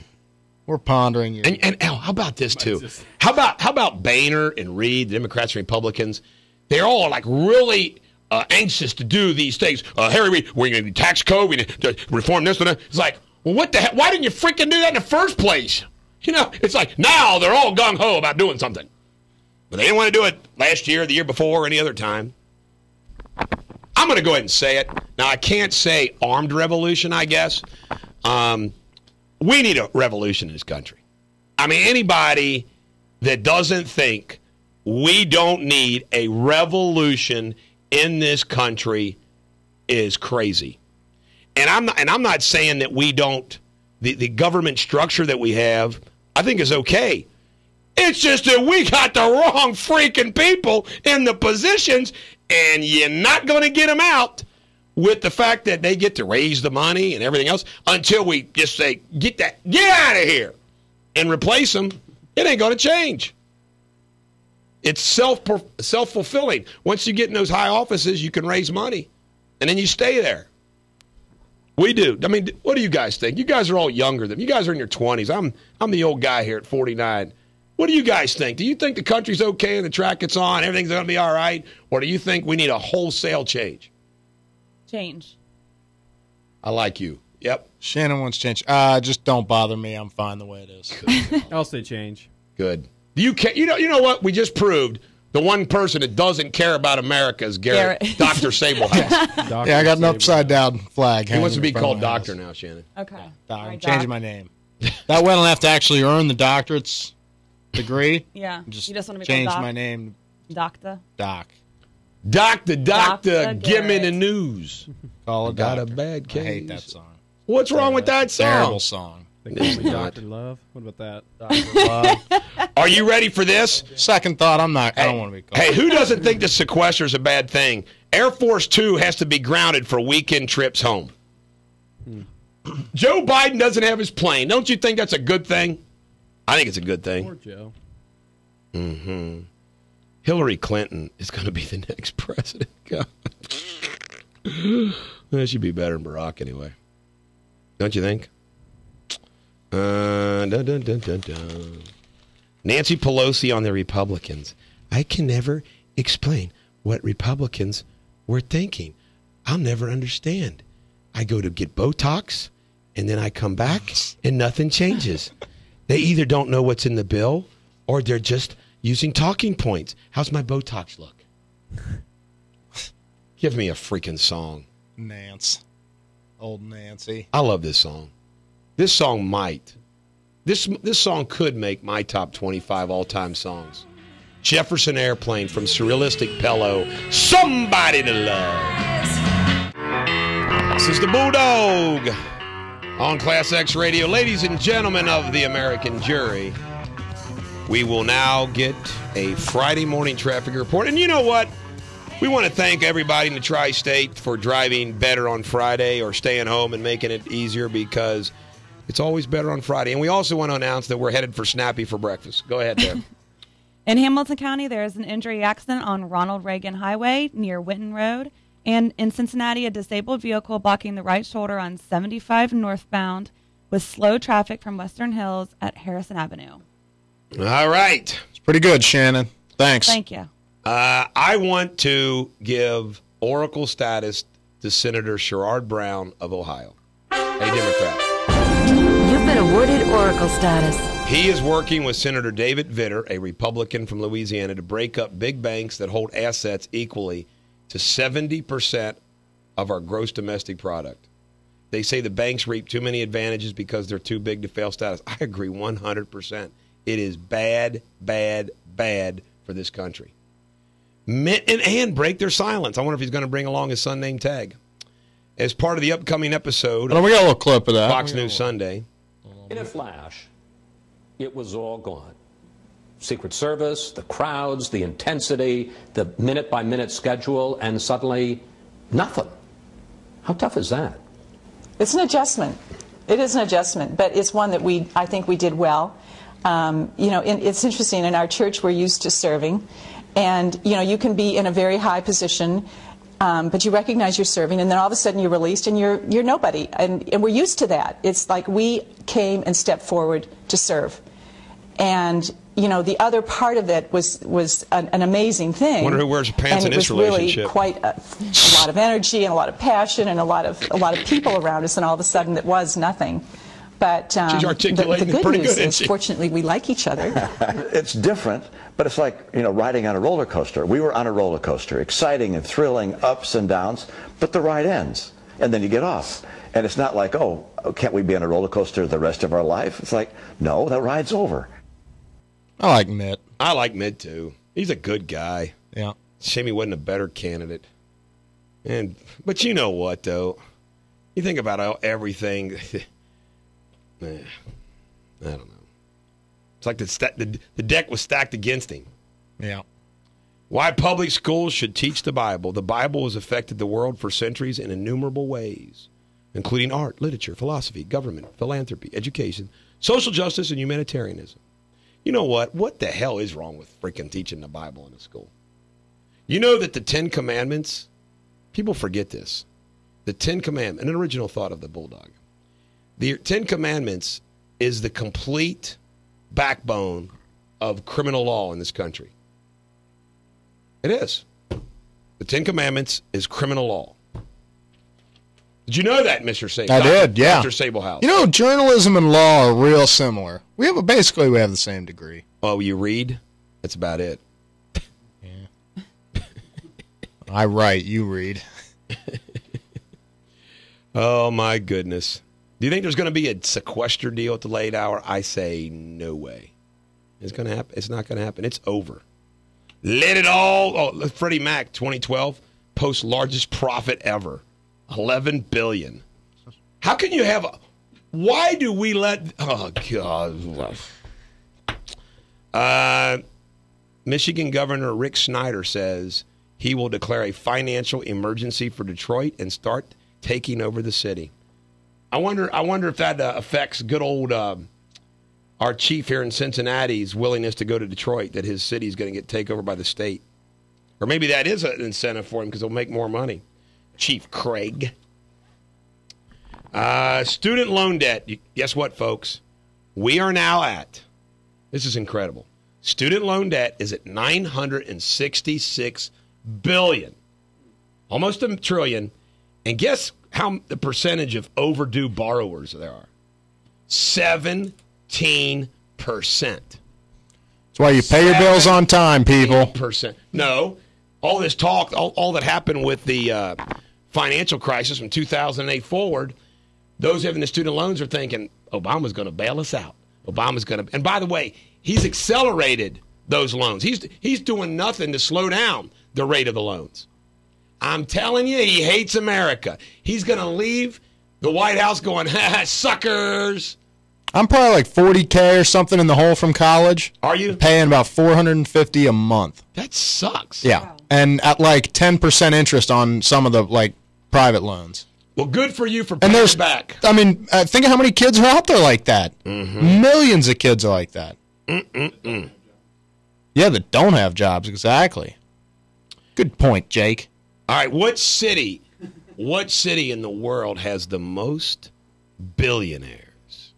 We're pondering you. And oh, how about this, too? How about Boehner and Reid, the Democrats and Republicans? They're all, like, really anxious to do these things. Harry, we're going to do tax code. We're going to reform this and that. It's like, well, what the heck? Why didn't you freaking do that in the first place? You know, it's like now they're all gung-ho about doing something. But they didn't want to do it last year, the year before, or any other time. I'm going to go ahead and say it. Now, I can't say armed revolution, I guess. We need a revolution in this country. I mean, anybody that doesn't think we don't need a revolution in this country is crazy. And I'm not saying that we don't, the government structure that we have, I think is okay. It's just that we got the wrong freaking people in the positions, and you're not going to get them out with the fact that they get to raise the money and everything else until we just say, get out of here, and replace them. It ain't going to change. It's self-fulfilling. Once you get in those high offices, you can raise money, and then you stay there. We do. I mean, what do you guys think? You guys are all younger than me. You guys are in your 20s. I'm the old guy here at 49. What do you guys think? Do you think the country's okay and the track it's on, everything's going to be all right, or do you think we need a wholesale change? Change. I like you. Yep. Shannon wants change. Just don't bother me. I'm fine the way it is. I'll say change. Good. You know what? We just proved the one person that doesn't care about America is Garrett. Dr. Sablehouse. Dr. Yeah, I got an upside down flag. He wants to be called doctor now, Shannon. Okay. Yeah. I'm changing my name. That way I don't have to actually earn the doctorate's degree. Yeah. Just want to change my name. Doctor. Doc. Doctor, give me the news. Call a doctor. Got a bad case. I hate that song. What's wrong with that song? Terrible song. Doctor Love. What about that? Doctor Love. Are you ready for this? Second thought, I'm not. Hey, I don't want to be called. Hey, who doesn't think that sequester is a bad thing? Air Force 2 has to be grounded for weekend trips home. Joe Biden doesn't have his plane. Don't you think that's a good thing? I think it's a good thing. Poor Joe. Mm-hmm. Hillary Clinton is going to be the next president. God. That should be better than Barack anyway. Don't you think? Nancy Pelosi on the Republicans. I can never explain what Republicans were thinking. I'll never understand. I go to get Botox, and then I come back, and nothing changes. They either don't know what's in the bill, or they're just... using talking points. How's my Botox look? Give me a freaking song. Nance. Old Nancy. I love this song. This song might. This song could make my top 25 all-time songs. Jefferson Airplane from Surrealistic Pillow. Somebody to Love. This is the Bulldog on Class X Radio. Ladies and gentlemen of the American jury, we will now get a Friday morning traffic report. And you know what? We want to thank everybody in the tri-state for driving better on Friday or staying home and making it easier, because it's always better on Friday. And we also want to announce that we're headed for Snappy for breakfast. Go ahead there. In Hamilton County, there is an injury accident on Ronald Reagan Highway near Winton Road. And in Cincinnati, a disabled vehicle blocking the right shoulder on 75 northbound with slow traffic from Western Hills at Harrison Avenue. All right. It's pretty good, Shannon. Thanks. Thank you. I want to give oracle status to Senator Sherrod Brown of Ohio, a Democrat. You've been awarded oracle status. He is working with Senator David Vitter, a Republican from Louisiana, to break up big banks that hold assets equally to 70% of our gross domestic product. They say the banks reap too many advantages because they're too big to fail status. I agree 100%. It is bad, bad, bad for this country. And break their silence. I wonder if he's going to bring along his son named Tag. As part of the upcoming episode of we got a little clip of that. Fox News Sunday. In a flash, it was all gone. Secret Service, the crowds, the intensity, the minute-by-minute schedule, and suddenly nothing. How tough is that? It's an adjustment. It is an adjustment, but it's one that I think we did well. You know, it's interesting. In our church, we're used to serving. And, you know, you can be in a very high position, but you recognize you're serving, and then all of a sudden you're released and you're nobody. And we're used to that. It's like we came and stepped forward to serve. And, you know, the other part of it was an amazing thing. I wonder who wears pants in this relationship. It was really quite a lot of energy and a lot of passion and a lot of people around us, and all of a sudden it was nothing. But she's articulating the good news is, fortunately, we like each other. It's different, but it's like, you know, riding on a roller coaster. We were on a roller coaster, exciting and thrilling, ups and downs, but the ride ends, and then you get off. And it's not like, oh, can't we be on a roller coaster the rest of our life? It's like, no, that ride's over. I like Mitt. I like Mitt, too. He's a good guy. Yeah. Shame he wasn't a better candidate. But you know what, though? You think about everything. I don't know. It's like the deck was stacked against him. Yeah. Why public schools should teach the Bible. The Bible has affected the world for centuries in innumerable ways, including art, literature, philosophy, government, philanthropy, education, social justice, and humanitarianism. You know what? What the hell is wrong with freaking teaching the Bible in a school? You know that the Ten Commandments, people forget this. The Ten Commandments, an original thought of the Bulldog. The Ten Commandments is the complete backbone of criminal law in this country. It is. The Ten Commandments is criminal law. Did you know that, Mr. Sablehouse? I did, yeah. Dr. Sablehouse. You know, journalism and law are real similar. We have basically we have the same degree. Oh, you read? That's about it. Yeah. I write, you read. Oh, my goodness. Do you think there's going to be a sequester deal at the late hour? I say no way. It's going to happen. It's not going to happen. It's over. Let it all. Oh, Freddie Mac, 2012, post largest profit ever. $11 billion. How can you have a... Why do we let... Oh, God. Michigan Governor Rick Snyder says he will declare a financial emergency for Detroit and start taking over the city. I wonder if that affects good old our chief here in Cincinnati's willingness to go to Detroit, that his city's going to get taken over by the state. Or maybe that is an incentive for him because he'll make more money. Chief Craig. Student loan debt. Guess what, folks? We are now at, this is incredible, student loan debt is at $966 billion, almost a trillion. And guess how the percentage of overdue borrowers there are? 17%. That's why you pay your bills on time, people. No. All this talk, all that happened with the... financial crisis from 2008 forward, those having the student loans are thinking, Obama's going to bail us out. Obama's going to... And by the way, he's accelerated those loans. He's doing nothing to slow down the rate of the loans. I'm telling you, he hates America. He's going to leave the White House going, ha, suckers. I'm probably like 40K or something in the hole from college. Are you? I'm paying about $450 a month. That sucks. Yeah. Wow. And at like 10% interest on some of the like private loans. Well, good for you for paying back. I mean, think of how many kids are out there like that. Mm-hmm. Millions of kids are like that. Mm-mm-mm. Yeah, that don't have jobs, exactly. Good point, Jake. All right, what city in the world has the most billionaires?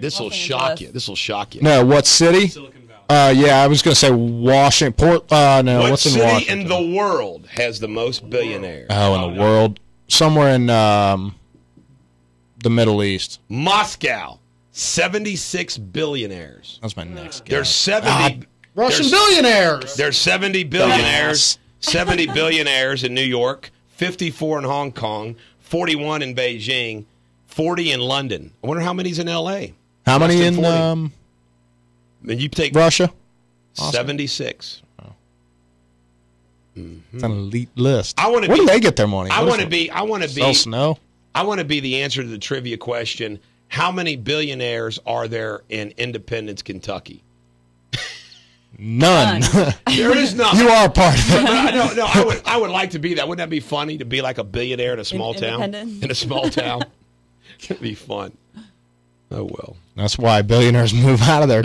This will shock you. This will shock you. No, what city? Silicon Valley. Yeah, I was going to say Washington. What's in Washington? What city in the world has the most billionaires? Oh, in the world? Somewhere in the Middle East. Moscow. 76 billionaires. That's my next guess. There's 70 Russian billionaires. There's 70 billionaires. 70 billionaires in New York, 54 in Hong Kong, 41 in Beijing, 40 in London. I wonder how many's in L.A. How many in you take Russia? 76. Wow. Mm-hmm. It's an elite list. Where do they get their money? I want to be the answer to the trivia question. How many billionaires are there in Independence, Kentucky? None. There is none. You are a part of it. No, I would like to be that. Wouldn't that be funny to be like a billionaire in a small town? In a small town. It'd be fun. Oh, well. That's why billionaires move out of their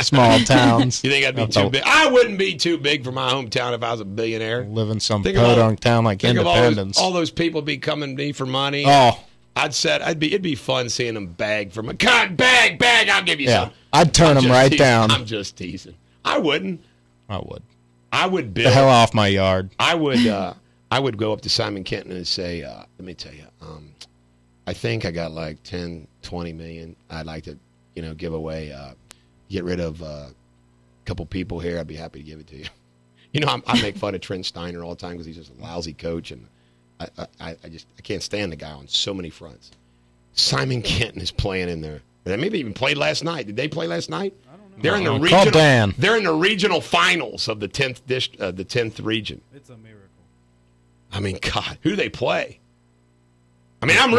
small towns. You think I'd be too big? I wouldn't be too big for my hometown if I was a billionaire. Live in some podunk town like Independence. All those people be coming to me for money. Oh. It'd be fun seeing them bag for my bag. I'll give you some. I'd turn them right down. I'm just teasing. I wouldn't. I would. I would build the hell off my yard. I would go up to Simon Kenton and say, "Let me tell you, I think I got like 10, 20 million. I'd like to, give away, get rid of a couple people here. I'd be happy to give it to you." I make fun of Trent Steiner all the time because he's just a lousy coach and. I can't stand the guy on so many fronts. Simon Kenton is playing in there. They maybe even played last night. Did they play last night? I don't know. They're in the regional finals of the 10th the 10th region. It's a miracle. I mean, God, who do they play? I mean, I'm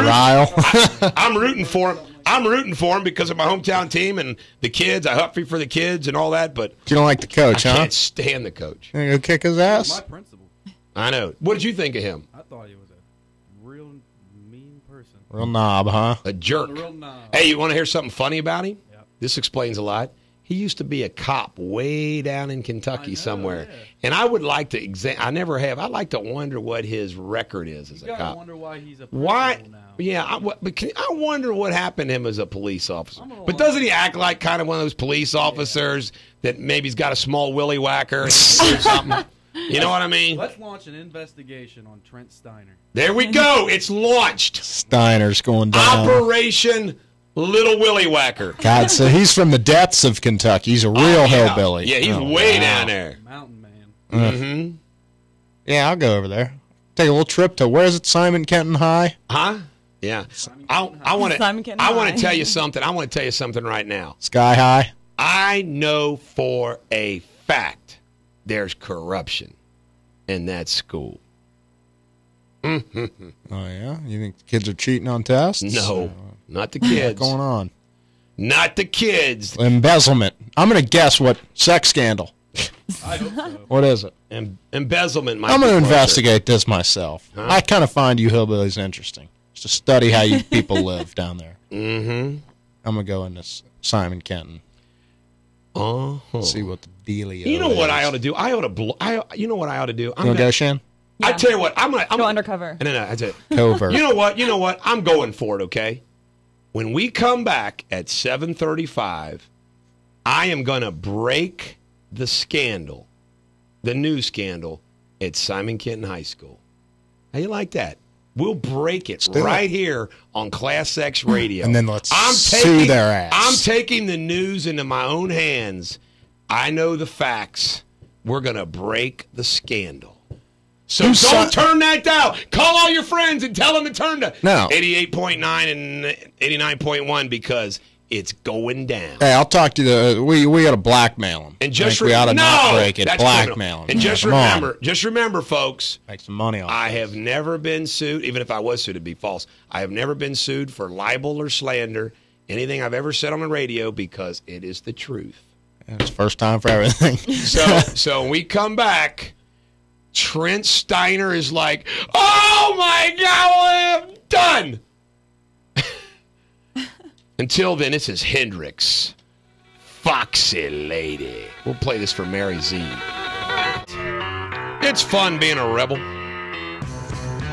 rooting for them. I'm rooting for him because of my hometown team and the kids. I huffy for the kids and all that. But you don't like the coach, huh? I can't stand the coach. You gonna kick his ass? My principal. I know. What did you think of him? I thought he was a real mean person. Real knob, huh? A jerk. Real knob. Hey, you want to hear something funny about him? Yep. This explains a lot. He used to be a cop way down in Kentucky somewhere. Yeah. And I would like to I never have. I'd like to wonder what his record is as a cop. I wonder why he's a principal now. Yeah, I wonder what happened to him as a police officer. But doesn't he act like kind of one of those police officers that maybe he's got a small willy whacker or something? You know what I mean? Let's launch an investigation on Trent Steiner. There we go. It's launched. Steiner's going down. Operation Little Willy Whacker. God, so he's from the depths of Kentucky. He's a real hillbilly. Yeah, he's way down there. Mountain man. Mm-hmm. Yeah, I'll go over there. Take a little trip to, where is it, Simon Kenton High? Huh? Yeah. I want to tell you something. I want to tell you something right now. Sky High? I know for a fact. There's corruption in that school. Mm-hmm. Oh, yeah? You think the kids are cheating on tests? No, not the kids. What's going on? Not the kids. Embezzlement. I'm going to guess what sex scandal. I hope so. What is it? Embezzlement. I'm going to investigate this myself. Huh? I kind of find you hillbillies interesting. Just to study how you people live down there. Mm-hmm. I'm going to go into Simon Kenton. Uh-huh. See what the dealio is. You know what I ought to do? You know what I ought to do? I'm gonna go, Shan? Yeah. I tell you what, I'm go undercover. No, that's it. Covert. You know what? You know what? I'm going for it. Okay. When we come back at 7:35, I am gonna break the scandal, the news scandal at Simon Kenton High School. How you like that? We'll break it right here on Class X Radio. And then sue their ass. I'm taking the news into my own hands. I know the facts. We're going to break the scandal. So don't turn that down. Call all your friends and tell them to turn to 88.9 and 89.1 because it's going down. Hey, I'll talk to you. We ought to blackmail them. And just we ought to not break it. Blackmail them. And just remember, folks. Make some money on. I have never been sued. Even if I was sued, it'd be false. I have never been sued for libel or slander. Anything I've ever said on the radio because it is the truth. It's first time for everything. So when we come back, Trent Steiner is like, "Oh my God, I'm done." Until then, this is Hendrix, Foxy Lady. We'll play this for Mary Z. It's fun being a rebel.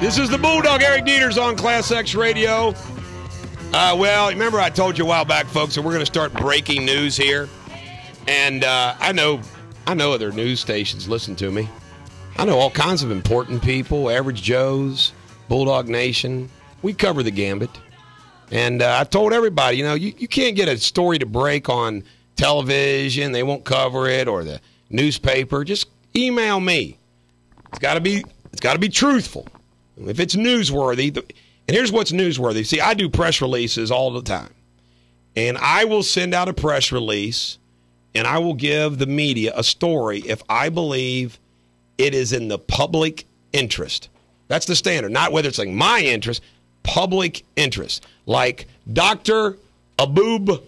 This is the Bulldog, Eric Dieters, on Class X Radio. Well, remember I told you a while back, folks, that we're going to start breaking news here. And I know other news stations listen to me. I know all kinds of important people, Average Joes, Bulldog Nation. We cover the gambit. And I told everybody, you know, you can't get a story to break on television. They won't cover it, or the newspaper. Just email me. It's got to be truthful. If it's newsworthy, and here's what's newsworthy. See, I do press releases all the time. And I will send out a press release, and I will give the media a story if I believe it is in the public interest. That's the standard. Not whether it's like my interest, public interest. Like Dr. Abubakar.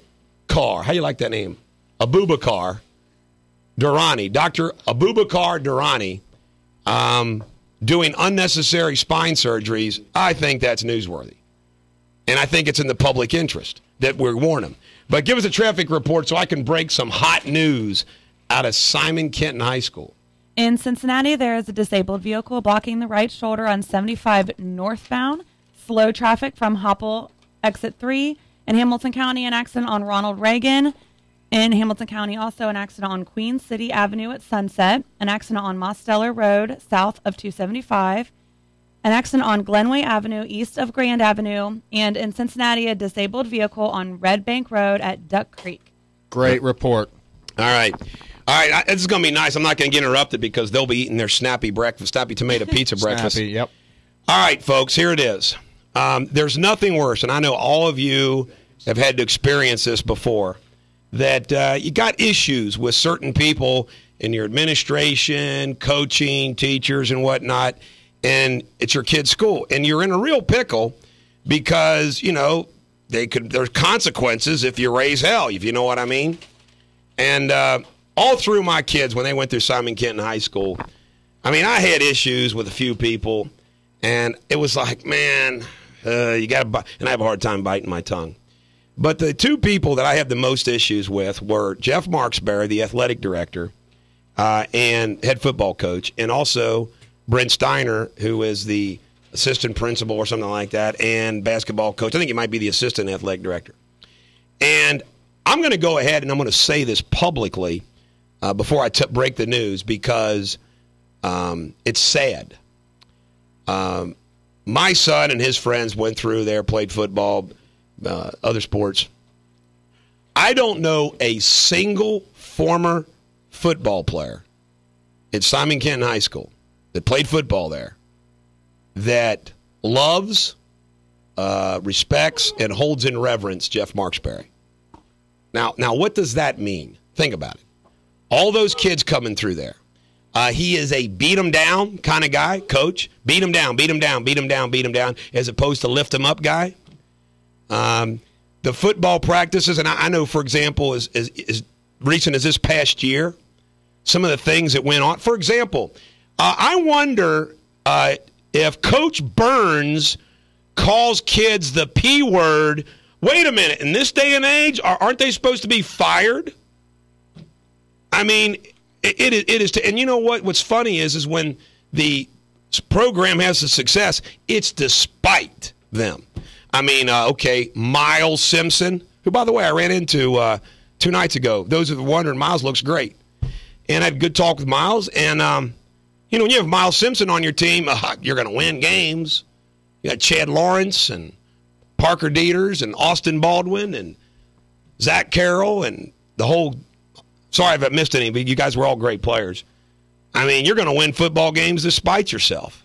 How do you like that name? Abubakar Durrani. Dr. Abubakar Durrani. Doing unnecessary spine surgeries, I think that's newsworthy. And I think it's in the public interest that we warn them. But give us a traffic report so I can break some hot news out of Simon Kenton High School. In Cincinnati, there is a disabled vehicle blocking the right shoulder on 75 northbound. Slow traffic from Hopewell, exit 3. In Hamilton County, an accident on Ronald Reagan. In Hamilton County, also an accident on Queen City Avenue at Sunset, an accident on Mosteller Road south of 275, an accident on Glenway Avenue east of Grand Avenue, and in Cincinnati, a disabled vehicle on Red Bank Road at Duck Creek. Great report. All right. All right. This is going to be nice. I'm not going to get interrupted because they'll be eating their snappy breakfast, snappy tomato pizza breakfast. Snappy, yep. All right, folks, here it is. There's nothing worse, and I know all of you have had to experience this before, that you got issues with certain people in your administration, coaching, teachers, and whatnot, and it's your kid's school. And you're in a real pickle because, you know, there's consequences if you raise hell, if you know what I mean. And all through my kids, when they went through Simon Kenton High School, I mean, I had issues with a few people, and it was like, man, you got to bite. And I have a hard time biting my tongue. But the two people that I have the most issues with were Jeff Marksberry, the athletic director and head football coach, and also Brent Steiner, who is the assistant principal or something like that, and basketball coach. I think he might be the assistant athletic director. And I'm going to go ahead and I'm going to say this publicly before I break the news because it's sad. My son and his friends went through there, played football, other sports. I don't know a single former football player at Simon Kenton High School that played football there that loves, respects, and holds in reverence Jeff Marksberry. Now, what does that mean? Think about it. All those kids coming through there. He is a beat-em-down kind of guy, coach. Beat-em-down, beat-em-down, beat-em-down, beat-em-down, as opposed to lift-em-up guy. The football practices, and I know, for example, as recent as this past year, some of the things that went on. For example, I wonder if Coach Burns calls kids the P word. Wait a minute. In this day and age, aren't they supposed to be fired? I mean, it is. And you know what? What's funny is when the program has a success, it's despite them. I mean, okay, Miles Simpson, who, by the way, I ran into 2 nights ago. Those who are wondering, Miles looks great. And I had a good talk with Miles. And, you know, when you have Miles Simpson on your team, you're going to win games. You got Chad Lawrence and Parker Dieters and Austin Baldwin and Zach Carroll and the whole – sorry if I missed any, but you guys were all great players. I mean, you're going to win football games despite yourself.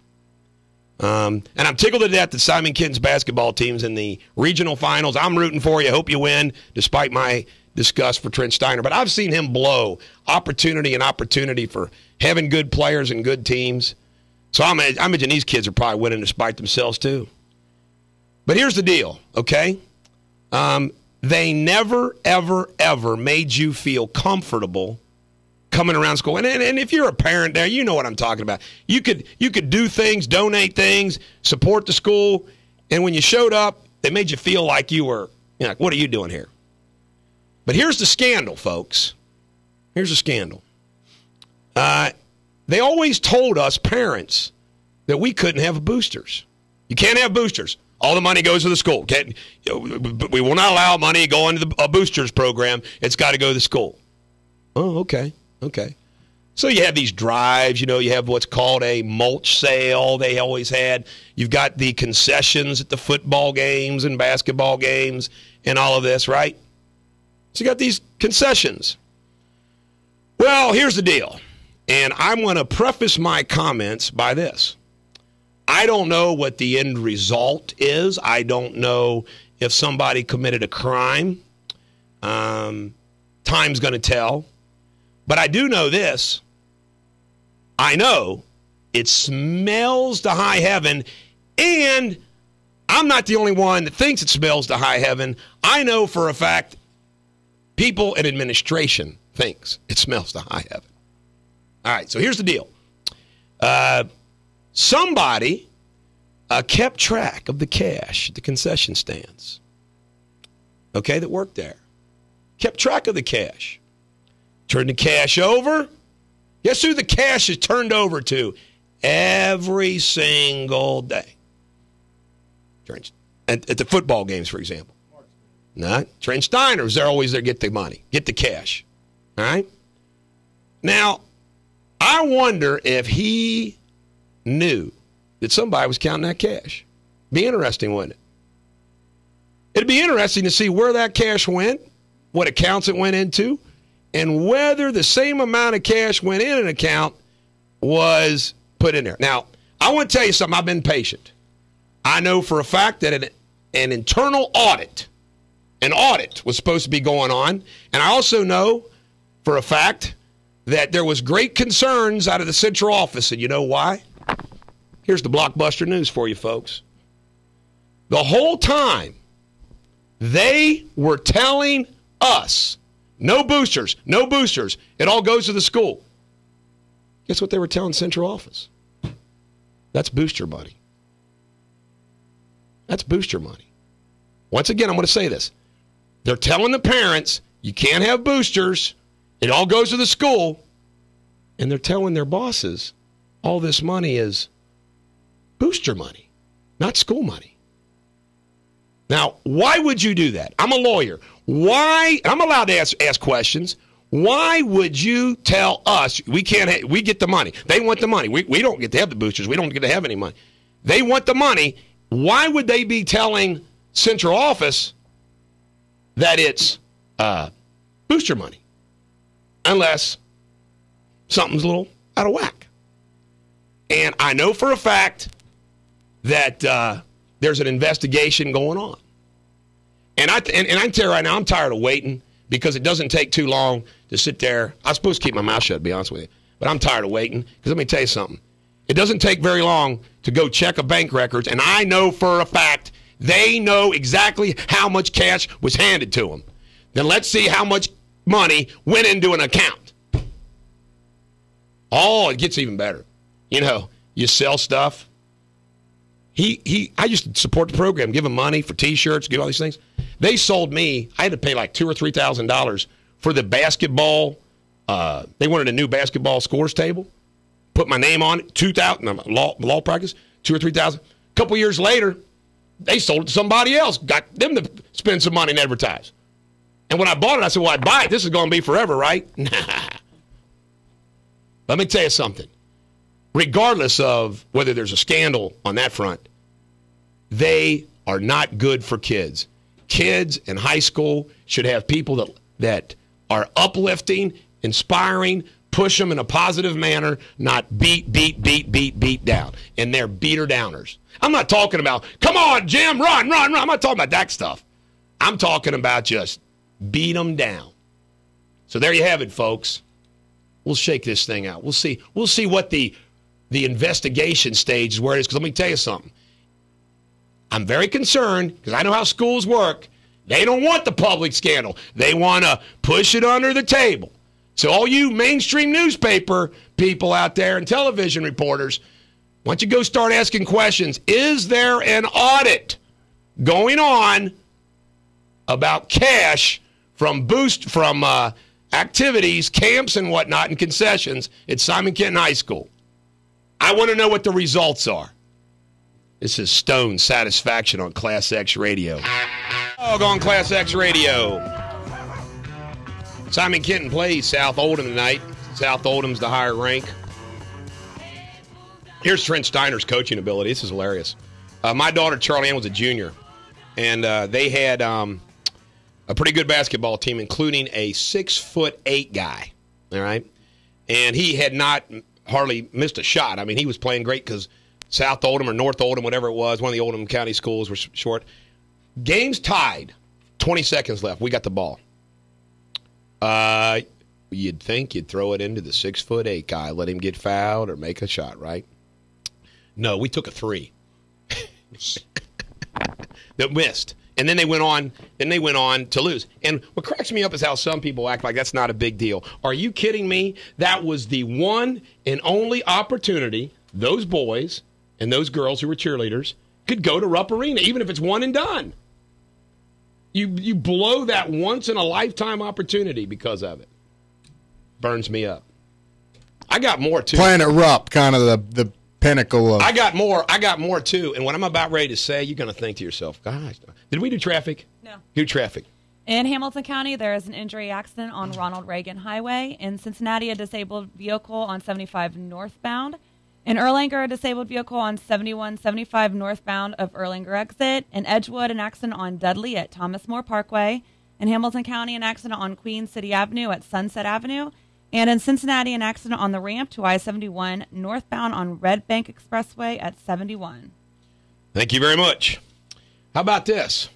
And I'm tickled to death that Simon Kenton's basketball team's in the regional finals. I'm rooting for you. Hope you win, despite my disgust for Trent Steiner. But I've seen him blow opportunity and opportunity for having good players and good teams. So I imagine these kids are probably winning despite themselves too. But here's the deal, okay? They never, ever, ever made you feel comfortable coming around school. And if you're a parent there, you know what I'm talking about. You could do things, donate things, support the school, and when you showed up, they made you feel like you were, you know, like, what are you doing here? But here's the scandal, folks. Here's the scandal. They always told us, parents, that we couldn't have boosters. You can't have boosters. All the money goes to the school. Can't, we will not allow money going to a boosters program. It's got to go to the school. Oh, okay, okay. So you have these drives, you know, you have what's called a mulch sale they always had. You've got the concessions at the football games and basketball games and all of this, right? So you got these concessions. Well, here's the deal. And I'm going to preface my comments by this. I don't know what the end result is. I don't know if somebody committed a crime. Time's going to tell. But I do know this. I know it smells to high heaven, and I'm not the only one that thinks it smells to high heaven. I know for a fact people in administration thinks it smells to high heaven. All right, so here's the deal. Somebody kept track of the cash at the concession stands, okay, that worked there. Kept track of the cash. Turned the cash over. Guess who the cash is turned over to every single day? At the football games, for example. No, Trent Steiner was there, always there, get the money, get the cash. All right? Now, I wonder if he knew that somebody was counting that cash. Be interesting, wouldn't it? It'd be interesting to see where that cash went, what accounts it went into, and whether the same amount of cash went in an account was put in there. Now, I want to tell you something. I've been patient. I know for a fact that an internal audit, an audit was supposed to be going on. And I also know for a fact that there was great concerns out of the central office. And you know why? Here's the blockbuster news for you, folks. The whole time they were telling us, no boosters, no boosters. It all goes to the school. Guess what they were telling central office? That's booster money. That's booster money. Once again, I'm going to say this. They're telling the parents, you can't have boosters. It all goes to the school. And they're telling their bosses, all this money is booster money, not school money. Now, why would you do that? I'm a lawyer. Why, I'm allowed to ask questions, why would you tell us we can't have, we get the money? They want the money. We don't get to have the boosters. We don't get to have any money. They want the money. Why would they be telling central office that it's booster money? Unless something's a little out of whack. And I know for a fact that there's an investigation going on. And I can tell you right now, I'm tired of waiting because it doesn't take too long to sit there. I'm supposed to keep my mouth shut, to be honest with you. But I'm tired of waiting because let me tell you something. It doesn't take very long to go check a bank records. And I know for a fact they know exactly how much cash was handed to them. Then let's see how much money went into an account. Oh, it gets even better. You know, you sell stuff. I used to support the program, give them money for T-shirts, give all these things. They sold me, I had to pay like $2,000 or $3,000 for the basketball. They wanted a new basketball scores table. Put my name on it, $2,000, law practice, $2,000 or $3,000. A couple years later, they sold it to somebody else, got them to spend some money and advertise. And when I bought it, I said, well, I buy it. This is going to be forever, right? Nah. Let me tell you something. Regardless of whether there's a scandal on that front, they are not good for kids. Kids in high school should have people that are uplifting, inspiring, push them in a positive manner, not beat down. And they're beater downers. I'm not talking about, come on, Jim, run. I'm not talking about that stuff. I'm talking about just beat them down. So there you have it, folks. We'll shake this thing out. We'll see what the investigation stage is where it is. Because let me tell you something. I'm very concerned because I know how schools work. They don't want the public scandal. They want to push it under the table. So all you mainstream newspaper people out there and television reporters, why don't you go start asking questions? Is there an audit going on about cash from activities, camps and whatnot, and concessions at Simon Kenton High School. I want to know what the results are. This is Stone Satisfaction on Class X Radio. On Class X Radio. Simon Kenton plays South Oldham tonight. South Oldham's the higher rank. Here's Trent Steiner's coaching ability. This is hilarious. My daughter, Charlie Ann, was a junior, and they had a pretty good basketball team, including a 6'8" guy, all right? And he had not hardly missed a shot. I mean, he was playing great because South Oldham or North Oldham, whatever it was, one of the Oldham County schools were short. Game's tied. 20 seconds left. We got the ball. You'd think you'd throw it into the 6'8" guy, let him get fouled or make a shot, right? No, we took a three. That missed. And then they went on. Then they went on to lose. And what cracks me up is how some people act like that's not a big deal. Are you kidding me? That was the one and only opportunity those boys and those girls who were cheerleaders could go to Rupp Arena, even if it's one and done. You blow that once in a lifetime opportunity because of it. Burns me up. I got more too. Playing at Rupp, kind of the pinnacle of. I got more too. And what I'm about ready to say, you're going to think to yourself, gosh, did we do traffic? No. Do traffic. In Hamilton County, there is an injury accident on Ronald Reagan Highway. In Cincinnati, a disabled vehicle on 75 northbound. In Erlanger, a disabled vehicle on 7175 northbound of Erlanger exit. In Edgewood, an accident on Dudley at Thomas More Parkway. In Hamilton County, an accident on Queen City Avenue at Sunset Avenue. And in Cincinnati, an accident on the ramp to I-71 northbound on Red Bank Expressway at 71. Thank you very much. How about this?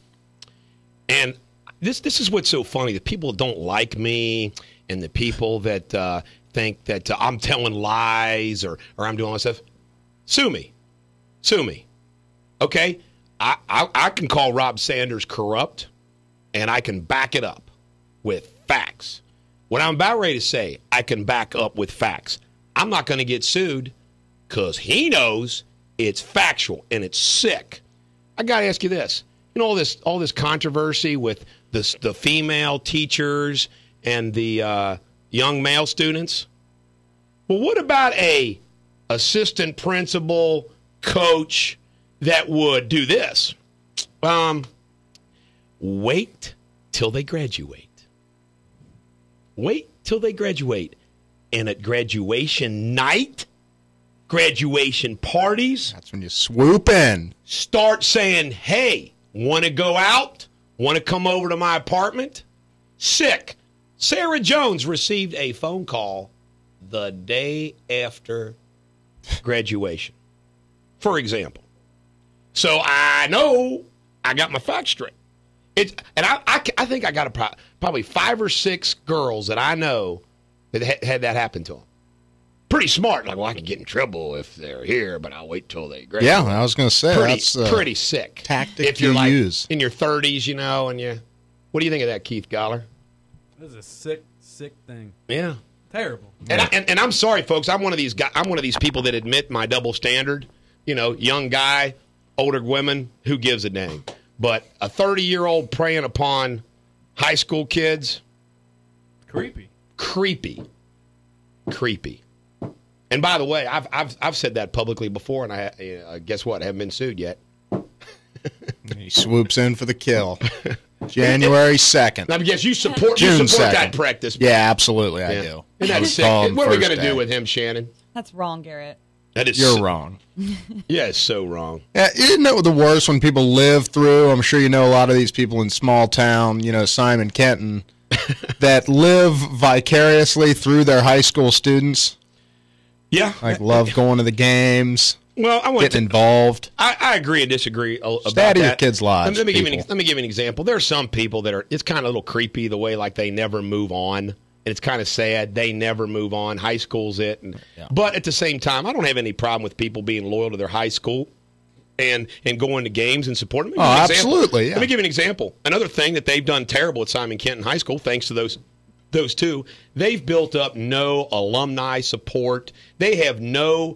And this is what's so funny. The people that don't like me and the people that think that I'm telling lies or I'm doing all this stuff, sue me. Sue me. Okay? I can call Rob Sanders corrupt, and I can back it up with facts. What I'm about ready to say, I can back up with facts. I'm not going to get sued because he knows it's factual and it's sick. I got to ask you this. You know, all this controversy with the female teachers and the young male students? Well, what about a assistant principal coach that would do this? Wait till they graduate. Wait till they graduate. And at graduation night, graduation parties. That's when you swoop in. Start saying, hey, want to go out? Want to come over to my apartment? Sick. Sarah Jones received a phone call the day after graduation, for example. So I know I got my facts straight. I think I got a, probably 5 or 6 girls that I know that had that happen to them. Pretty smart. Like, well, I could get in trouble if they're here, but I'll wait till they graduate. Yeah, I was going to say, that's pretty sick tactic if you're like in your 30s, you know. And you, what do you think of that, Keith Goller? This is a sick, sick thing. Yeah, terrible. And yeah. And I'm sorry, folks. I'm one of these guys. I'm one of these people that admit my double standard. You know, young guy, older women. Who gives a dang? But a 30-year-old preying upon high school kids? Creepy. Creepy. Creepy. And by the way, I've said that publicly before, and I guess what? I haven't been sued yet. He swoops in for the kill. January 2nd. I guess you support that practice. Bro. Yeah, absolutely, I do. And that's sick. What are we going to do with him, Shannon? That's wrong, Garrett. You're wrong. Yeah, it's so wrong. Yeah, isn't it the worst when people live through, I'm sure you know a lot of these people in small town, you know, Simon Kenton, that live vicariously through their high school students? Yeah. Like love going to the games, well, getting involved. I agree and disagree about that. Stay out of your kids' lives. Let me give you an example. There are some people that are, it's kind of a little creepy the way like they never move on. And it's kind of sad. They never move on. High school's it. And, yeah. But at the same time, I don't have any problem with people being loyal to their high school and going to games and supporting them. Oh, absolutely. Yeah. Let me give you an example. Another thing that they've done terrible at Simon Kenton High School, thanks to those two, they've built up no alumni support. They have no,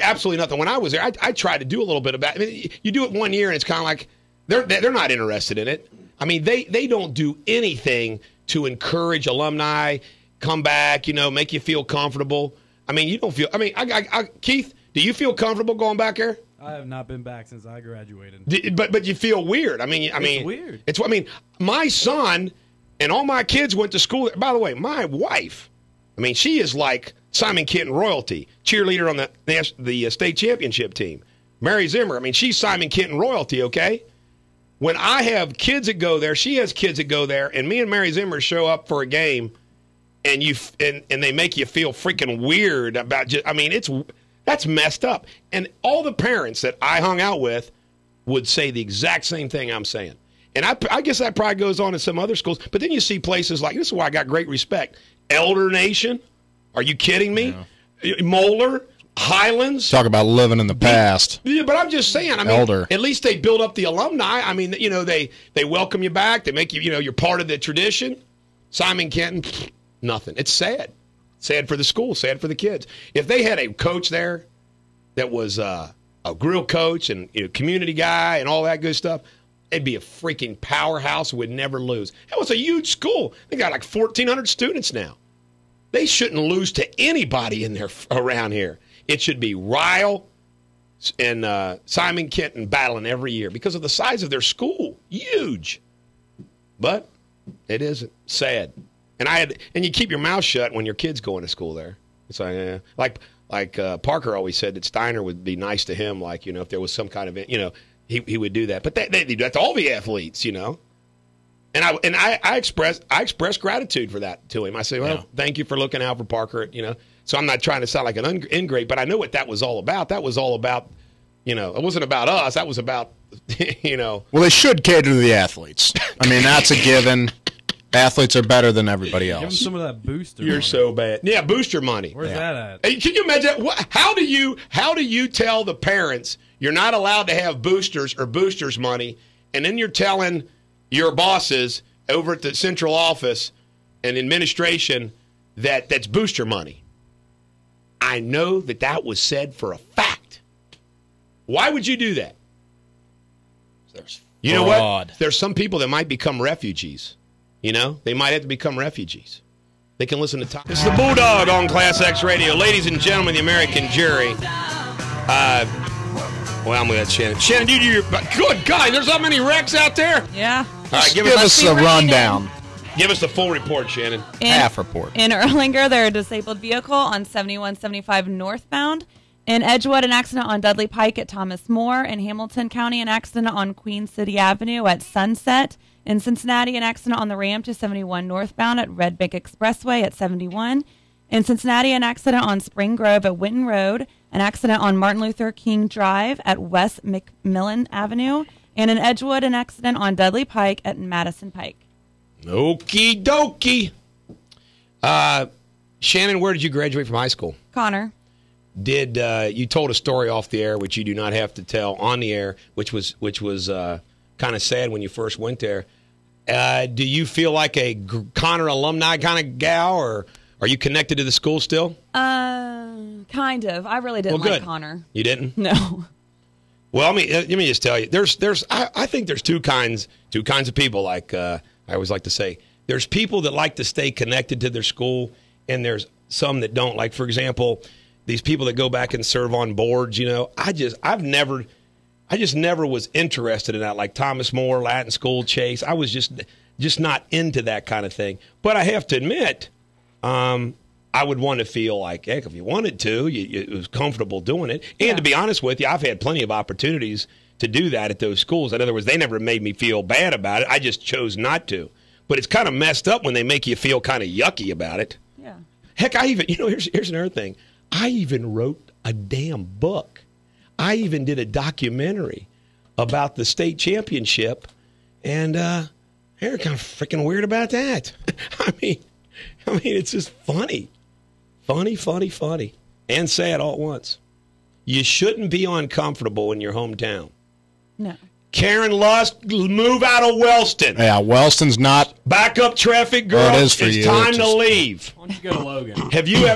absolutely nothing. When I was there, I tried to do a little bit about it. I mean, you do it one year and it's kind of like they're not interested in it. I mean, they don't do anything to encourage alumni, come back, you know, make you feel comfortable. I mean, you don't feel, I mean, Keith, do you feel comfortable going back there? I have not been back since I graduated. But you feel weird. I mean, it's weird. It's what I mean. My son and all my kids went to school. By the way, my wife, I mean, she is like Simon Kenton royalty, cheerleader on the state championship team. Mary Zimmer, I mean, she's Simon Kenton royalty, okay? When I have kids that go there, she has kids that go there, and me and Mary Zimmer show up for a game, and they make you feel freaking weird about just, I mean, that's messed up. And all the parents that I hung out with would say the exact same thing I'm saying. And I guess that probably goes on in some other schools. But then you see places like, this is why I got great respect. Elder Nation? Are you kidding me? Yeah. Moeller? Highlands? Talk about living in the past. Yeah, but I'm just saying, I mean, Elder. At least they build up the alumni. I mean, you know, they welcome you back. They make you, you know, you're part of the tradition. Simon Kenton, nothing. It's sad. Sad for the school, sad for the kids. If they had a coach there that was a grill coach and a community guy and all that good stuff, it'd be a freaking powerhouse, would never lose. That was a huge school. They got like 1,400 students now. They shouldn't lose to anybody in there around here. It should be Ryle and Simon Kenton battling every year because of the size of their school. Huge. But it isn't. Sad. And you keep your mouth shut when your kid's going to school there. It's like, eh. like Parker always said that Steiner would be nice to him. Like, you know, if there was some kind of, you know, he would do that. But that's all the athletes, you know. And I express gratitude for that to him. I say, well, yeah, thank you for looking out for Parker, you know. So I'm not trying to sound like an ingrate, but I know what that was all about. That was all about, you know, it wasn't about us. That was about, you know. Well, they should cater to the athletes. I mean, that's a given. Athletes are better than everybody else. Give them some of that booster. You're money. So bad. Yeah, booster money. Where's that at? Hey, can you imagine? How do you tell the parents you're not allowed to have boosters or boosters money, and then you're telling your bosses over at the central office and administration that that's booster money? I know that that was said for a fact. Why would you do that? You know what? There's some people that might become refugees. You know, they might have to become refugees. They can listen to talk. This is the Bulldog on Class X Radio. Ladies and gentlemen, the American jury. Well, I'm going to let Shannon. Shannon, you do your... Good God, there's that many wrecks out there? Yeah. All right, give us a rundown. Give us the full report, Shannon. Half report. In Erlanger, there are a disabled vehicle on 7175 northbound. In Edgewood, an accident on Dudley Pike at Thomas More. In Hamilton County, an accident on Queen City Avenue at Sunset. In Cincinnati, an accident on the Ram 271 northbound at Red Bank Expressway at 71. In Cincinnati, an accident on Spring Grove at Winton Road. An accident on Martin Luther King Drive at West McMillan Avenue. And in Edgewood, an accident on Dudley Pike at Madison Pike. Okie dokie. Shannon, where did you graduate from high school? Connor. Did you told a story off the air, which you do not have to tell on the air, which was kind of sad when you first went there. Do you feel like a Connor alumni kind of gal, or are you connected to the school still? Kind of. I really didn't like Connor. You didn't? No. Well, I mean, let me just tell you, I think there's two kinds of people. Like I always like to say, there's people that like to stay connected to their school, and there's some that don't. Like, for example, these people that go back and serve on boards. You know, I just never was interested in that, like Thomas More, Latin School, Chase. I was just not into that kind of thing. But I have to admit, I would want to feel like, heck, if you wanted to, it was comfortable doing it. And to be honest with you, I've had plenty of opportunities to do that at those schools. In other words, they never made me feel bad about it. I just chose not to. But it's kind of messed up when they make you feel kind of yucky about it. Yeah. Heck, I even, you know, here's another thing. I even wrote a damn book. I even did a documentary about the state championship, and they're kind of freaking weird about that. I mean, it's just funny. Funny, funny, funny, and sad all at once. You shouldn't be uncomfortable in your hometown. No. Karen Lust, move out of Wellston. Yeah, Wellston's not. Back up Traffic Girl. It is for it's you. Time it's just... to leave. Why don't you go to Logan?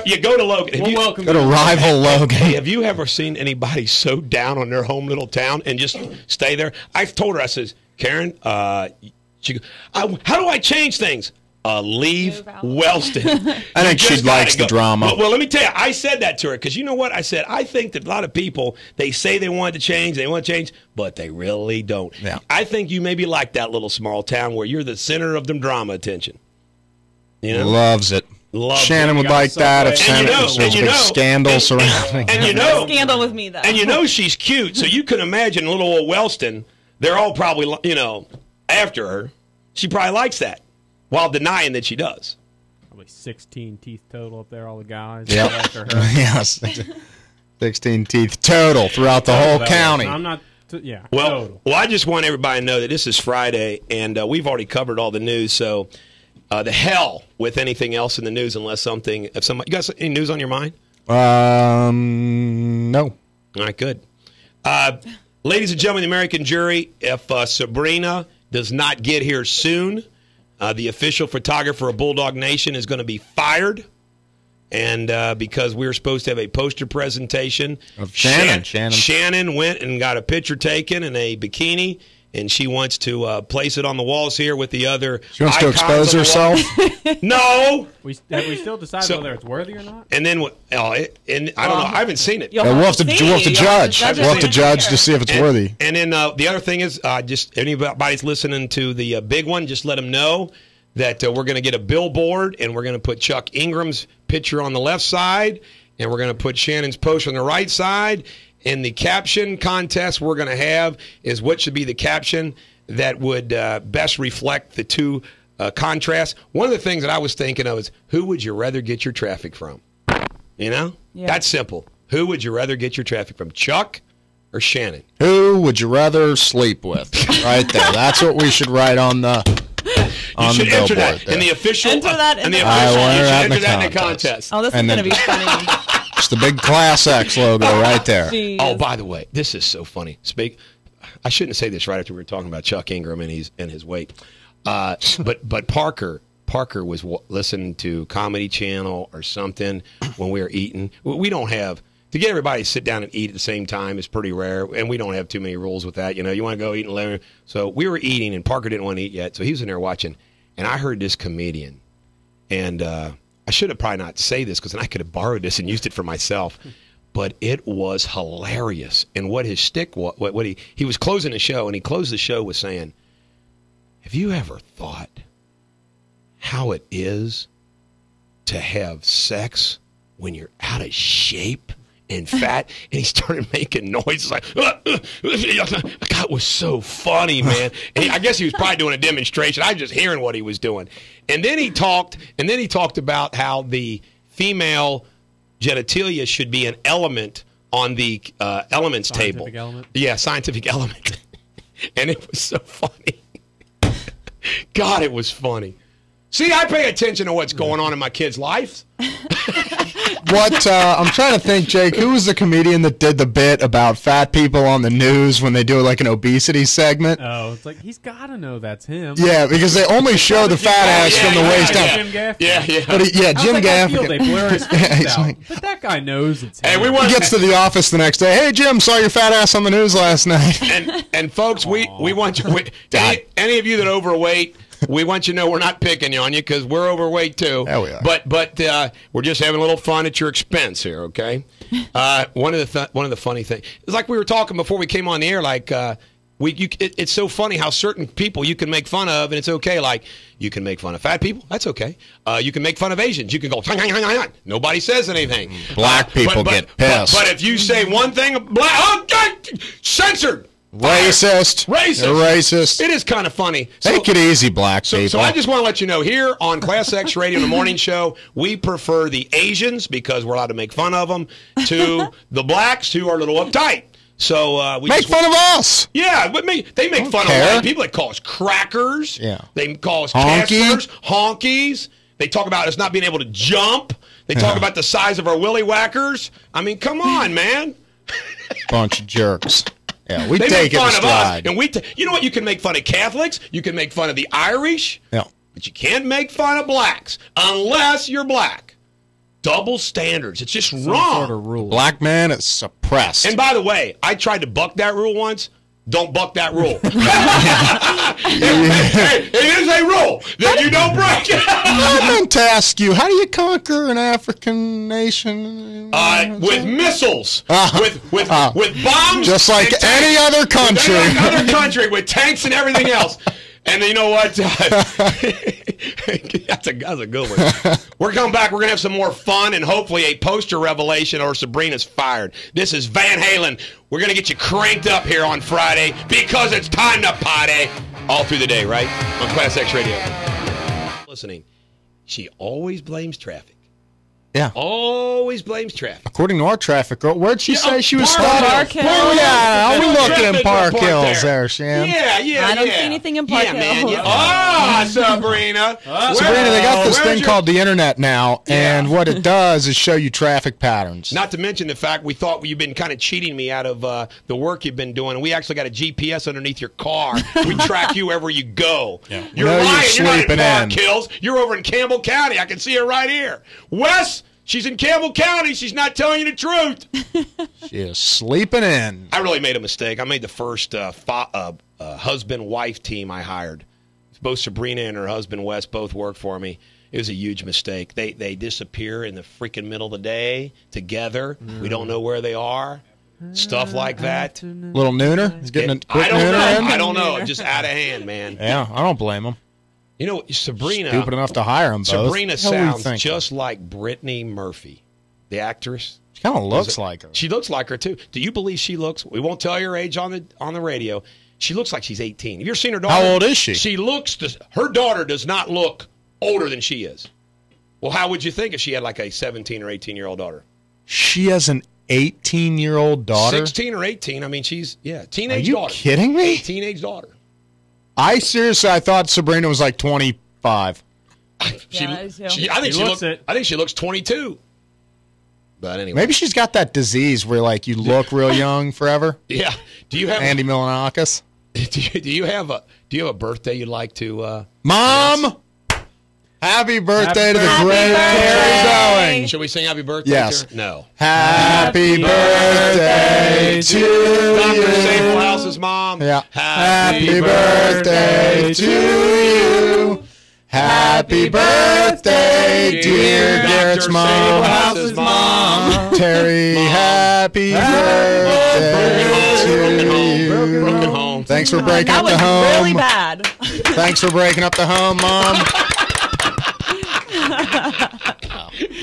You go to Logan. Well, welcome go to rival Logan. Hey, have you ever seen anybody so down on their home little town and just stay there? I've told her, I says, Karen, she goes, how do I change things? leave Wellston. I think she likes the drama. Well, let me tell you, I said that to her because you know what? I said, I think that a lot of people, they say they want to change, but they really don't. Yeah. I think you maybe like that little small town where you're the center of them drama attention. You know? Loves it. Shannon would like that if Shannon was a big scandal with me, though. And you know she's cute, so you can imagine little old Wellston, they're all probably, you know, after her. She probably likes that, while denying that she does. Probably 16 teeth total up there, all the guys. Yeah. After her. Yes. 16 teeth total throughout the whole county. I'm not... Yeah. Well, total. Well, I just want everybody to know that this is Friday, and we've already covered all the news, so... the hell with anything else in the news, unless something. If somebody, you got any news on your mind? No. All right, good. Ladies and gentlemen, the American jury. If Sabrina does not get here soon, the official photographer of Bulldog Nation is going to be fired, and because we were supposed to have a poster presentation of Shannon. Shannon went and got a picture taken in a bikini. And she wants to place it on the walls here with the other. She wants to expose herself. No, have we still decided whether it's worthy or not? And then, I don't know. I haven't seen it. We'll have to judge to see if it's worthy. And then the other thing is, just anybody's listening to the big one, just let them know that we're going to get a billboard and we're going to put Chuck Ingram's picture on the left side, and we're going to put Shannon's post on the right side. And the caption contest we're going to have is what should be the caption that would best reflect the two contrasts. One of the things that I was thinking of is, who would you rather get your traffic from? You know? Yeah. That's simple. Who would you rather get your traffic from, Chuck or Shannon? Who would you rather sleep with? Right there. That's what we should write on the... On the billboard that, and the official. Enter that in the contest. Oh, this is going to be funny. It's the big Class X logo right there. Jeez. Oh, by the way, this is so funny. I shouldn't say this right after we were talking about Chuck Ingram and his weight, but Parker was listening to Comedy Channel or something when we were eating. We don't have. To get everybody to sit down and eat at the same time is pretty rare, and we don't have too many rules with that. You know, you want to go eat and later. So we were eating, and Parker didn't want to eat yet, so he was in there watching. And I heard this comedian, and I should have probably not say this because then I could have borrowed this and used it for myself, but it was hilarious. And what his shtick was, what he was closing the show, and he closed the show with saying, "Have you ever thought how it is to have sex when you're out of shape?" And fat, and he started making noises like, God, was so funny, man. And I guess he was probably doing a demonstration. I was just hearing what he was doing. And then he talked, about how the female genitalia should be an element on the elements table. Scientific element? Yeah, scientific element. And it was so funny. God, it was funny. See, I pay attention to what's going on in my kids' lives. What, I'm trying to think, Jake, who was the comedian that did the bit about fat people on the news when they do like an obesity segment? Oh, it's like, he's got to know that's him. Yeah, because they only show the fat ass from the waist down. Jim Gaffigan. Yeah, Jim Gaffigan. They blur his face out. But that guy knows it's him. He gets to the office the next day. Hey, Jim, saw your fat ass on the news last night. And folks, we want you, any of you that are overweight, we want you to know we're not picking on you because we're overweight, too. There we are. But we're just having a little fun at your expense here, okay? One of the funny things, it's like we were talking before we came on the air, like, it's so funny how certain people you can make fun of, and it's okay. Like, you can make fun of fat people. That's okay. You can make fun of Asians. You can go, nobody says anything. Black people get pissed. But if you say one thing, censored. Racist. You're racist. It is kind of funny. Take it easy, black people. So I just want to let you know, here on Class X Radio, the morning show, we prefer the Asians, because we're allowed to make fun of them, to the blacks, who are a little uptight. So we make fun of us. Yeah, but they make fun of white people. They call us crackers. Yeah. They call us caspers, honkies. They talk about us not being able to jump. They talk about the size of our willy whackers. I mean, come on, man. Bunch of jerks. Yeah, we take it in stride. And you know what? You can make fun of Catholics. You can make fun of the Irish. Yeah. But you can't make fun of blacks unless you're black. Double standards. It's just wrong. Sort of rule. Black man is suppressed. And by the way, I tried to buck that rule once. Don't buck that rule. It is a rule. rule that you don't break. I meant to ask you, how do you conquer an African nation? With missiles, with bombs, just like any other country, with tanks and everything else. And you know what? That's a good one. We're coming back. We're going to have some more fun and hopefully a poster revelation or Sabrina's fired. This is Van Halen. We're going to get you cranked up here on Friday because it's time to potty all through the day, right? On Class X Radio. Listening, she always blames traffic. Yeah. Always blames traffic. According to our traffic girl, where'd she say she was starting? Yeah, we looking in Park Hills there, Shan. Yeah, yeah, I don't see anything in Park Hills. Yeah. Oh, Sabrina. Sabrina, they got this thing called the internet now, and what it does is show you traffic patterns. Not to mention the fact we thought you've been kind of cheating me out of the work you've been doing, and we actually got a GPS underneath your car. We track you wherever you go. Yeah. You're lying. You're not in Park Hills. You're over in Campbell County. I can see her right here. West. She's in Campbell County. She's not telling you the truth. She is sleeping in. I really made a mistake. I made the first husband-wife team I hired. Both Sabrina and her husband, Wes, both worked for me. It was a huge mistake. They disappear in the freaking middle of the day together. Mm. We don't know where they are. Stuff like that. Little nooner? He's getting a quick nooner in? I don't know. Just out of hand, man. Yeah, I don't blame him. You know, Sabrina. Stupid enough to hire him. Sabrina sounds just like Brittany Murphy, the actress. She kind of looks like her. She looks like her too. Do you believe she looks? We won't tell your age on the radio. She looks like she's 18. Have you ever seen her daughter? How old is she? She looks. Her daughter does not look older than she is. Well, how would you think if she had like a 17 or 18-year-old daughter? She has an 18-year-old daughter. 16 or 18. I mean, she's teenage. Are you kidding me? Teenage daughter. I thought Sabrina was like 25. I think she looks 22. But anyway, maybe she's got that disease where like you look real young forever. Yeah. Do you have Andy Milonakis? Do you have a birthday you'd like to? Mom, happy birthday to the great Carrie Dowling. Should we sing happy birthday? Yes. To her? No. Happy birthday to you. Dr. Sablehouse's mom. Yeah. Happy birthday to you. Happy birthday, dear Garrett's mom. Terry, happy birthday to you. Broken home. Thanks for breaking up the home. That was really bad. Thanks for breaking up the home, Mom.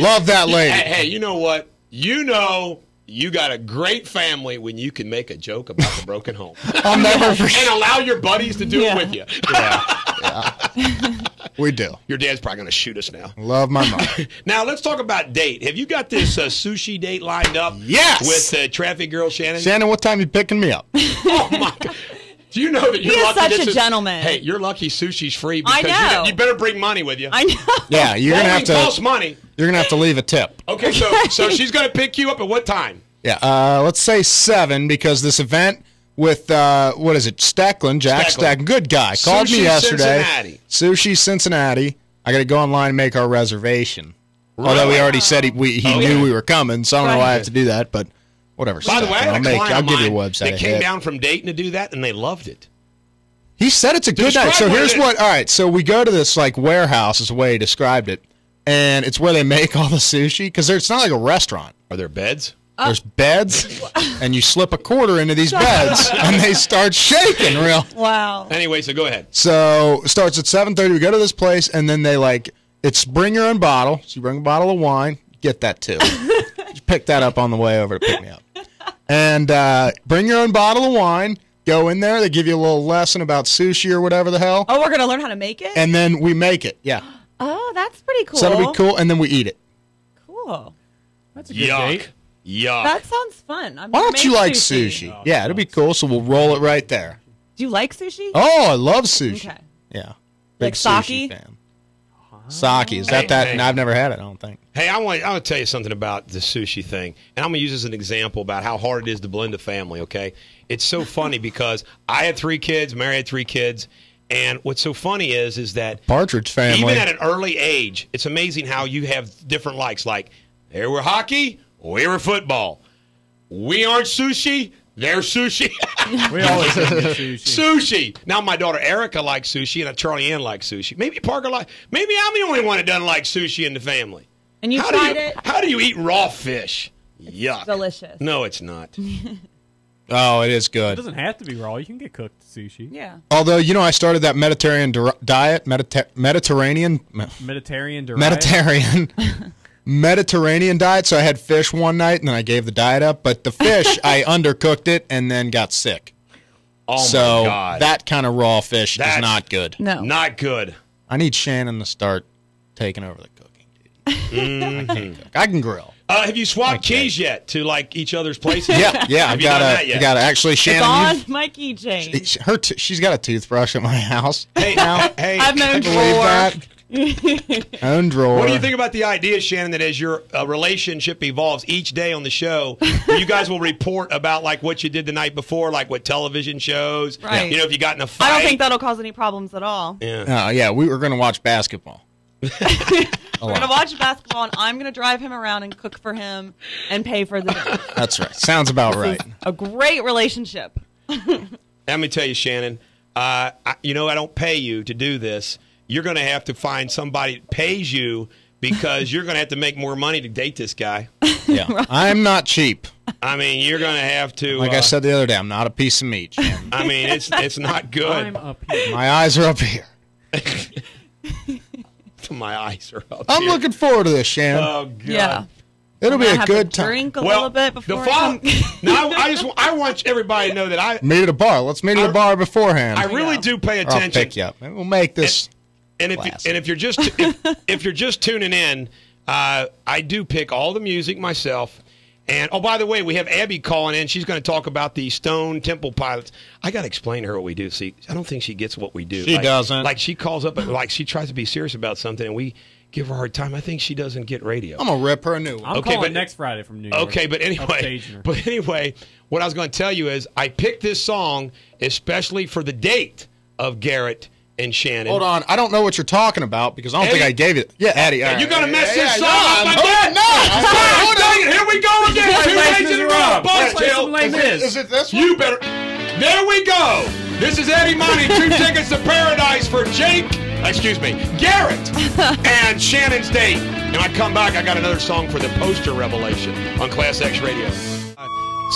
Love that lady. Hey, you know what? You know you got a great family when you can make a joke about the broken home. I'll never forget. And allow your buddies to do it with you. Yeah. We do. Your dad's probably going to shoot us now. Love my mom. Now, let's talk about date. Have you got this sushi date lined up? Yes. With Traffic Girl Shannon? Shannon, what time are you picking me up? Oh, my God. Do you know that you're lucky? He's such a gentleman. Hey, you're lucky sushi's free because you better bring money with you. I know. Yeah, you're going to have to. Cost money. You're going to have to leave a tip. Okay, so she's going to pick you up at what time? Yeah, let's say 7 because this event with, what is it, Stecklin, Jack Stecklin, good guy, called me yesterday. Cincinnati. Sushi Cincinnati. I got to go online and make our reservation. Really? Although we already said he knew we were coming, so I don't know why I have to do that, but. Whatever. By the way, I'll give you a website. They came down from Dayton to do that, and they loved it. He said it's a good night. So here's what. All right. So we go to this like warehouse is the way he described it, and it's where they make all the sushi because it's not like a restaurant. Are there beds? There's beds, and you slip a quarter into these beds, and they start shaking real. Wow. Anyway, so go ahead. So it starts at 7:30. We go to this place, and then they like it's bring your own bottle. So you bring a bottle of wine. Get that too. Pick that up on the way over to pick me up. And bring your own bottle of wine. Go in there. They give you a little lesson about sushi or whatever the hell. Oh, we're going to learn how to make it? And then we make it, yeah. Oh, that's pretty cool. So that'll be cool, and then we eat it. Cool. That's a good date. Yuck. That sounds fun. Why don't you like sushi? Oh, yeah, it'll be cool, so we'll roll it right there. Do you like sushi? Oh, I love sushi. Okay. Yeah. Big like sake? Sake. Is that that? No, I've never had it, I don't think. Hey, I want to tell you something about the sushi thing. And I'm going to use this as an example about how hard it is to blend a family, okay? It's so funny because I had 3 kids, Mary had 3 kids. And what's so funny is that Partridge family. Even at an early age, it's amazing how you have different likes. Like, they were hockey, we were football. We aren't sushi, There's sushi. We always have sushi. Sushi. Now my daughter Erica likes sushi, and Charlie Ann likes sushi. Maybe Parker likes. Maybe I'm the only one that doesn't like sushi in the family. And you tried it? How do you eat raw fish? Yuck. Delicious. No, it's not. Oh, it is good. It doesn't have to be raw. You can get cooked sushi. Yeah. Although, you know, I started that Mediterranean diet. Mediterranean diet. So I had fish one night, and then I gave the diet up. But the fish, I undercooked it and then got sick. Oh, so my God. So that kind of raw fish is not good. No. Not good. I need Shannon to start taking over the cooking. Dude. I can't cook. I can grill. Have you swapped keys yet to like each other's places? Yeah, yeah. Have you got to actually. Shannon, it's on my keychain. She's got a toothbrush at my house. Hey, now, hey, I've known own drawer. What do you think about the idea, Shannon, that as your relationship evolves each day on the show, you guys will report about like what you did the night before, like what television shows, right? You know, if you got in a fight. I don't think that'll cause any problems at all. Yeah, yeah. We were going to watch basketball. We're going to watch basketball, and I'm going to drive him around and cook for him and pay for the dinner. That's right. Sounds about right. A great relationship. Let me tell you, Shannon, you know, I don't pay you to do this. You're going to have to find somebody that pays you, because you're going to have to make more money to date this guy. Yeah. Right. I'm not cheap. I mean, you're going to have to. Like I said the other day, I'm not a piece of meat. Shannon. I mean, it's not good. I'm up here. My eyes are up here. My eyes are up. I'm looking forward to this, Shannon. Oh God, yeah. It'll be a good time. Drink a little bit before. No, I want everybody to know that I meet at a bar. Let's meet at a bar beforehand. I really do pay attention. I'll pick you up. We'll make this. And if you're just tuning in, I do pick all the music myself. And oh, by the way, we have Abby calling in. She's going to talk about the Stone Temple Pilots. I got to explain to her what we do. See, I don't think she gets what we do. She doesn't. Like she calls up, and like she tries to be serious about something, and we give her a hard time. I think she doesn't get radio. I'm gonna rip her a new one. I'm calling next Friday from New York. Okay, but anyway, what I was going to tell you is I picked this song especially for the date of Garrett and Shannon. Hold on, I don't know what you're talking about because I don't think I gave it. Yeah, Addie. Right. You're gonna mess this song up my dad. No, hold on. Here we go again. 2 days in a row. Is it this one? You better. There we go. This is Eddie Money. 2 tickets to paradise for Garrett and Shannon's date. And when I come back, I got another song for the poster revelation on Class X Radio.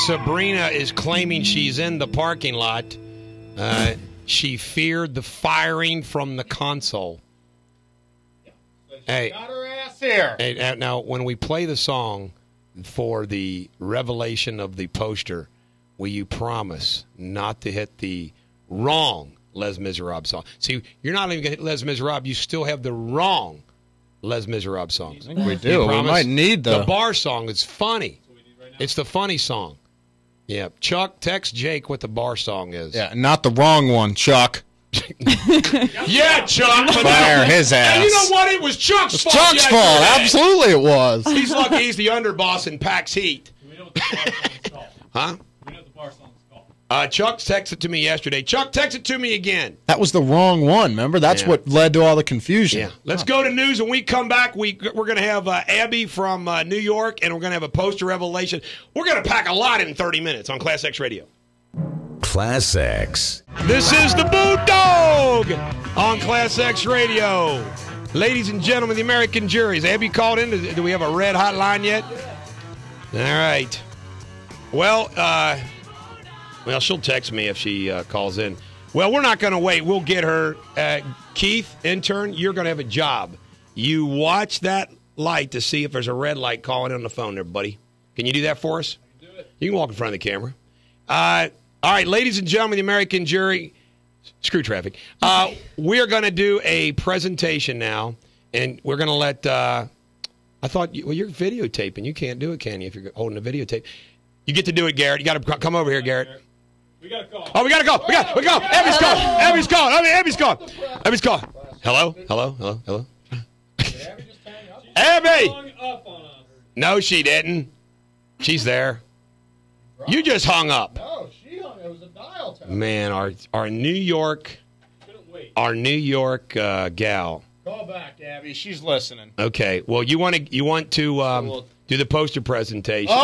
Sabrina is claiming she's in the parking lot. She feared the firing from the console. Yeah, so she got her ass here. Hey, now, when we play the song for the revelation of the poster, will you promise not to hit the wrong Les Miserables song? See, you're not even going to hit Les Miserables. You still have the wrong Les Miserables songs. I think we do. We might need the bar song. It's funny. Right, it's the funny song. Yeah, Chuck, text Jake what the bar song is. Yeah, not the wrong one, Chuck. Yeah, Chuck. Fire his ass. And you know what? It was Chuck's fault. Chuck's fault. Absolutely, it was. He's lucky he's the underboss and packs heat. We know what the bar song's called. Huh? We know what the bar song's called. Chuck texted to me yesterday. Chuck, text it to me again. That was the wrong one, remember? That's what led to all the confusion. Yeah. Let's go to news. When we come back, we're going to have Abby from New York, and we're going to have a poster revelation. We're going to pack a lot in 30 minutes on Class X Radio. Class X. This is the Bulldog on Class X Radio. Ladies and gentlemen, the American juries. Abby called in. Do we have a red hotline yet? All right. Well, well, she'll text me if she calls in. Well, we're not going to wait. We'll get her. Keith, intern, you're going to have a job. You watch that light to see if there's a red light calling on the phone there, buddy. Can you do that for us? I can do it. You can walk in front of the camera. All right, ladies and gentlemen, the American jury, screw traffic. We are going to do a presentation now, and we're going to let I thought, well, you're videotaping. You can't do it, can you, if you're holding a videotape? You get to do it, Garrett. You got to come over here, Garrett. We got to call. Oh, we got to call. We got to go. Abby's called. Abby's called. Abby's called. Hello. Abby just hung up. Abby! Hung up on us. No, she didn't. She's there. You just hung up. No, she hung up. It was a dial tone. Man, our New York gal. Call back, Abby. She's listening. Okay. Well, you want to do the poster presentation. Oh,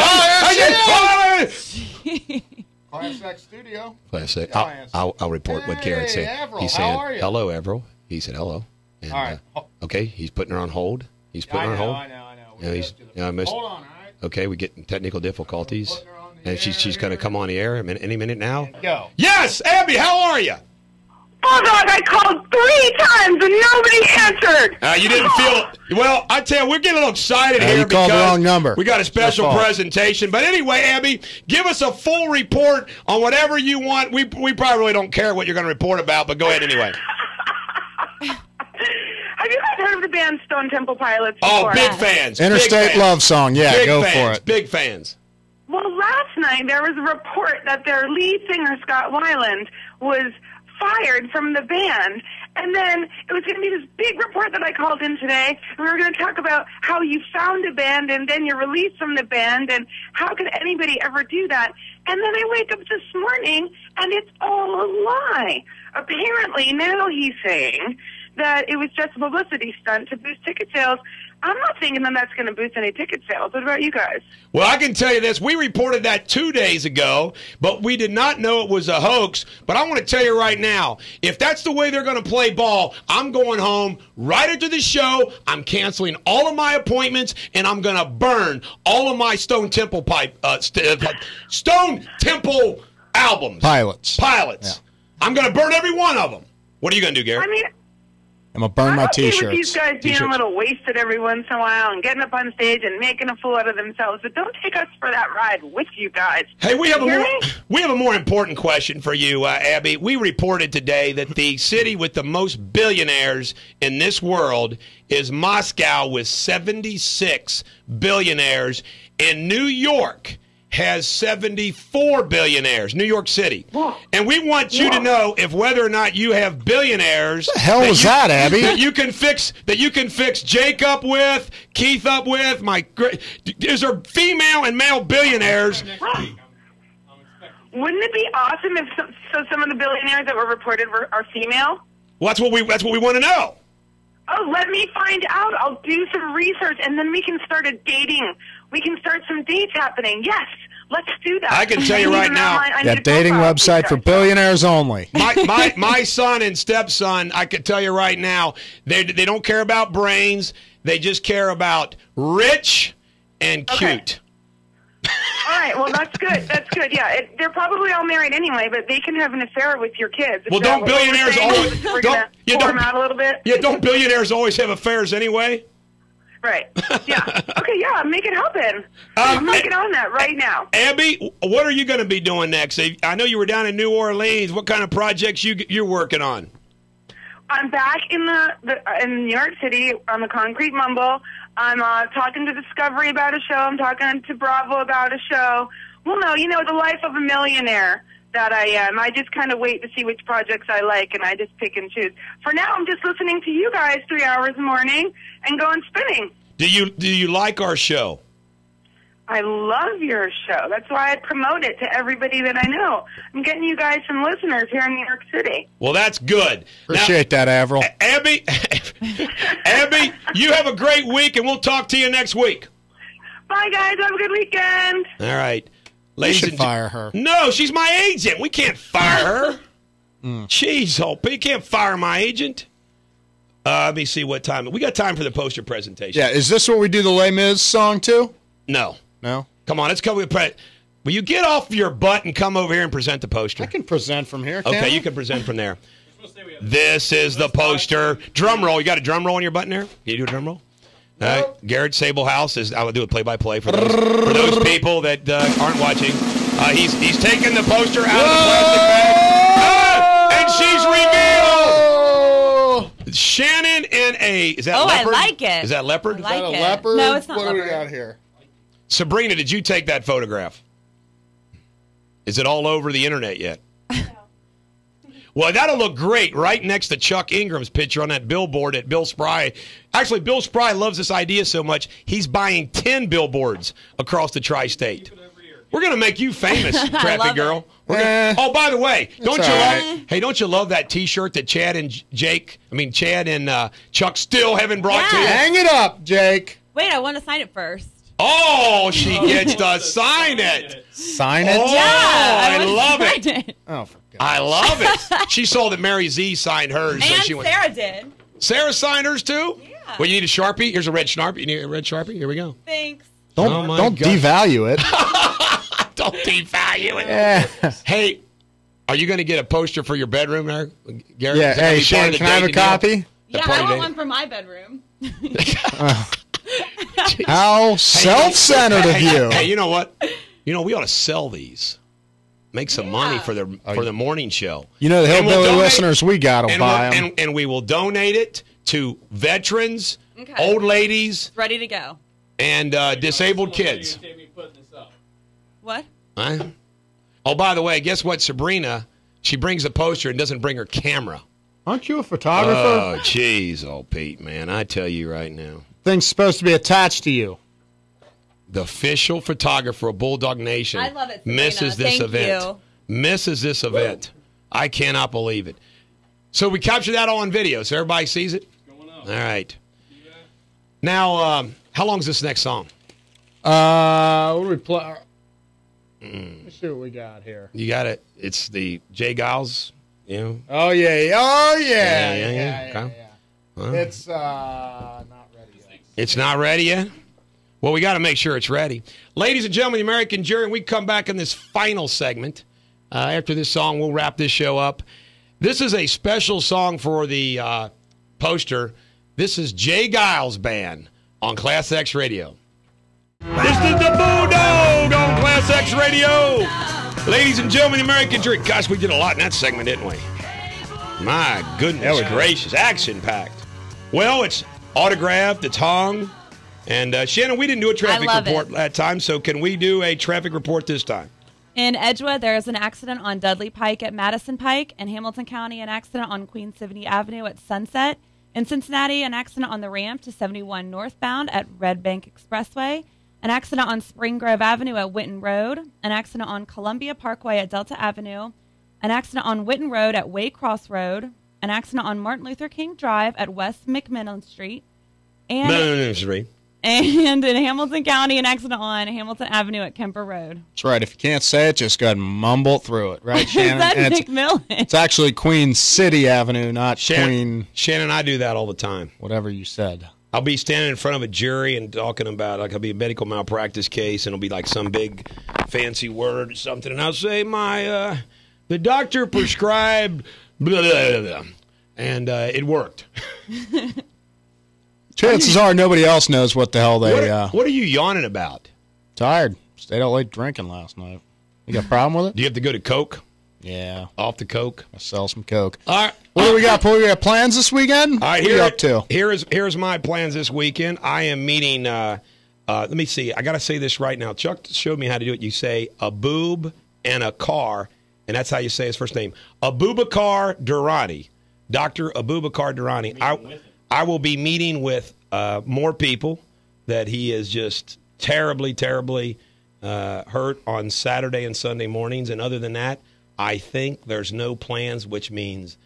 yes, Class Act Studio. Class Act. I'll report what Garrett said. Avril, he said, how are you? Hello, Avril. He said, hello. And, all right. Okay, he's putting her on hold. He's putting her on hold. I know. Hold on, all right? Okay, we're getting technical difficulties. And she's going to come on the air any minute now. Go. Yes, Abby, how are you? Bulldog, I called 3 times and nobody answered. You didn't feel... Well, I tell you, we're getting a little excited here because... You called the wrong number. We got a special presentation. But anyway, Abby, give us a full report on whatever you want. We probably really don't care what you're going to report about, but go ahead anyway. Have you guys heard of the band Stone Temple Pilots before? Oh, big fans. Interstate Love Song. Yeah, go for it. Big fans. Well, last night there was a report that their lead singer, Scott Weiland, was... fired from the band, and then it was going to be this big report that I called in today, and we were going to talk about how you found a band and then you're released from the band and how could anybody ever do that. And then I wake up this morning and it's all a lie. Apparently now he's saying that it was just a publicity stunt to boost ticket sales. I'm not thinking that that's going to boost any ticket sales. What about you guys? Well, I can tell you this. We reported that 2 days ago, but we did not know it was a hoax. But I want to tell you right now, if that's the way they're going to play ball, I'm going home right after the show. I'm canceling all of my appointments, and I'm going to burn all of my Stone Temple Stone Temple albums. Pilots. Yeah. I'm going to burn every one of them. What are you going to do, Garrett? I mean, I'm going to burn my T-shirts. I'm okay with these guys being a little wasted every once in a while and getting up on stage and making a fool out of themselves, but don't take us for that ride with you guys. Hey, we have a more important question for you, Abby. We reported today that the city with the most billionaires in this world is Moscow with 76 billionaires, and New York has 74 billionaires, New York City. Whoa. And we want you to know if whether or not you have billionaires. What the hell was that, Abby? That you can fix Jake up with, Keith up with, my great. Is there female and male billionaires? Wouldn't it be awesome if some of the billionaires that were reported are female? Well, that's what we want to know. Oh, let me find out. I'll do some research, and then we can start a dating. We can start some dates happening. Yes, let's do that. I can tell you right now, that dating website for billionaires only. My son and stepson, I can tell you right now, they don't care about brains. They just care about rich and cute. All right, well, that's good. That's good, yeah. They're probably all married anyway, but they can have an affair with your kids. Well, don't billionaires always... don't billionaires always have affairs anyway? Right. Yeah. Okay, yeah, make it happen. I'm working on that right now. Abby, what are you going to be doing next? I know you were down in New Orleans. What kind of projects you're working on? I'm back in in New York City on the Concrete Mumble. I'm talking to Discovery about a show. I'm talking to Bravo about a show. Well, no, you know, the life of a millionaire that I am. I just kind of wait to see which projects I like, and I just pick and choose. For now, I'm just listening to you guys 3 hours a morning and going spinning. Do you like our show? I love your show. That's why I promote it to everybody that I know. I'm getting you guys some listeners here in New York City. Well, that's good. Appreciate that, Avril. Abby, Abby, you have a great week, and we'll talk to you next week. Bye, guys. Have a good weekend. All right. Ladies, you should fire her. No, she's my agent. We can't fire her. Jeez, Hope. You can't fire my agent. Let me see what time. We got time for the poster presentation. Yeah, is this where we do the Les Mis song, too? No. No? Come on, let's go. Will you get off your butt and come over here and present the poster? I can present from here, okay, you can present from there. This is the poster. Drum roll. You got a drum roll on your button there? Can you do a drum roll? All right. Garrett Sablehouse is. I will do a play-by-play for those people that aren't watching. He's taking the poster out of the plastic bag, and she's revealed. Shannon in a leopard? I like it. Is that leopard? Like is that a leopard? No, it's not. What leopard. What do we got here? Sabrina, did you take that photograph? Is it all over the internet yet? Well, that'll look great right next to Chuck Ingram's picture on that billboard at Bill Spry. Actually, Bill Spry loves this idea so much, he's buying 10 billboards across the tri-state. We're going to make you famous, Traffic Girl. Oh, by the way, don't you love that T-shirt that Chad and Chuck still haven't brought to you? Hang it up, Jake. Wait, I want to sign it first. Oh, she gets to sign it. Sign it? Oh, yeah, I love it. Oh, for God. I love it. She saw that Mary Z signed hers. And so she Sarah did. Sarah signed hers, too? Yeah. Well, you need a Sharpie? Here's a red Sharpie. You need a red Sharpie? Here we go. Thanks. Don't devalue it. Don't devalue it. Yeah. Hey, are you going to get a poster for your bedroom, Garrett? Yeah, hey, Shannon, can I have a copy? Yeah, I want one for my bedroom. How self-centered of you. Hey, you know what? You know, we ought to sell these. Make some money for the morning show. You know, the hillbilly listeners, we got to buy them. And we will donate it to veterans, old ladies. Ready to go. And disabled kids. What? Huh? Oh, by the way, guess what, Sabrina? She brings a poster and doesn't bring her camera. Aren't you a photographer? Oh, jeez, old Pete, man. I tell you right now. Thing's supposed to be attached to you. The official photographer of Bulldog Nation misses this event. Misses this event. I cannot believe it. So we capture that all on video so everybody sees it? Going up. All right. Yeah. Now, how long is this next song? We'll reply. Let's see what we got here. You got it. It's the Jay Giles. You know? Oh, yeah. Oh, yeah. Yeah. Well, it's not ready yet. It's not ready yet? Well, we got to make sure it's ready. Ladies and gentlemen, the American jury, we come back in this final segment. After this song, we'll wrap this show up. This is a special song for the poster. This is Jay Giles Band on Class X Radio. This is the Bulldog on Class X Radio. Ladies and gentlemen, the American jury. Gosh, we did a lot in that segment, didn't we? My goodness gracious. Action-packed. Well, it's autographed. It's hung. And, Shannon, we didn't do a traffic report that time, so can we do a traffic report this time? In Edgewood, there is an accident on Dudley Pike at Madison Pike. In Hamilton County, an accident on Queen 70 Avenue at Sunset. In Cincinnati, an accident on the ramp to 71 northbound at Red Bank Expressway. An accident on Spring Grove Avenue at Whitten Road. An accident on Columbia Parkway at Delta Avenue. An accident on Whitten Road at Waycross Road. An accident on Martin Luther King Drive at West McMillan Street. And And in Hamilton County, an accident on Hamilton Avenue at Kemper Road. That's right. If you can't say it, just go ahead and mumble through it, right, Shannon? That's McMillan. It's actually Queen City Avenue, not Queen. Shannon, I do that all the time. Whatever you said. I'll be standing in front of a jury and talking about, like, I'll be a medical malpractice case, and it'll be like some big fancy word or something, and I'll say, the doctor prescribed blah, blah, blah, and it worked. Chances are nobody else knows what the hell they... what are you yawning about? Tired. Stayed out late drinking last night. You got a problem with it? Do you have to go to Coke? Yeah. Off the Coke? I'll sell some Coke. All right. What do we got? We got plans this weekend? All right, what are you up to? Here's my plans this weekend. I am meeting... let me see. I got to say this right now. Chuck showed me how to do it. You say a boob and a car, and that's how you say his first name. Abubakar Durrani. Dr. Abubakar Durrani. I will be meeting with more people that he is just terribly, terribly hurt on Saturday and Sunday mornings. And other than that, I think there's no plans, which means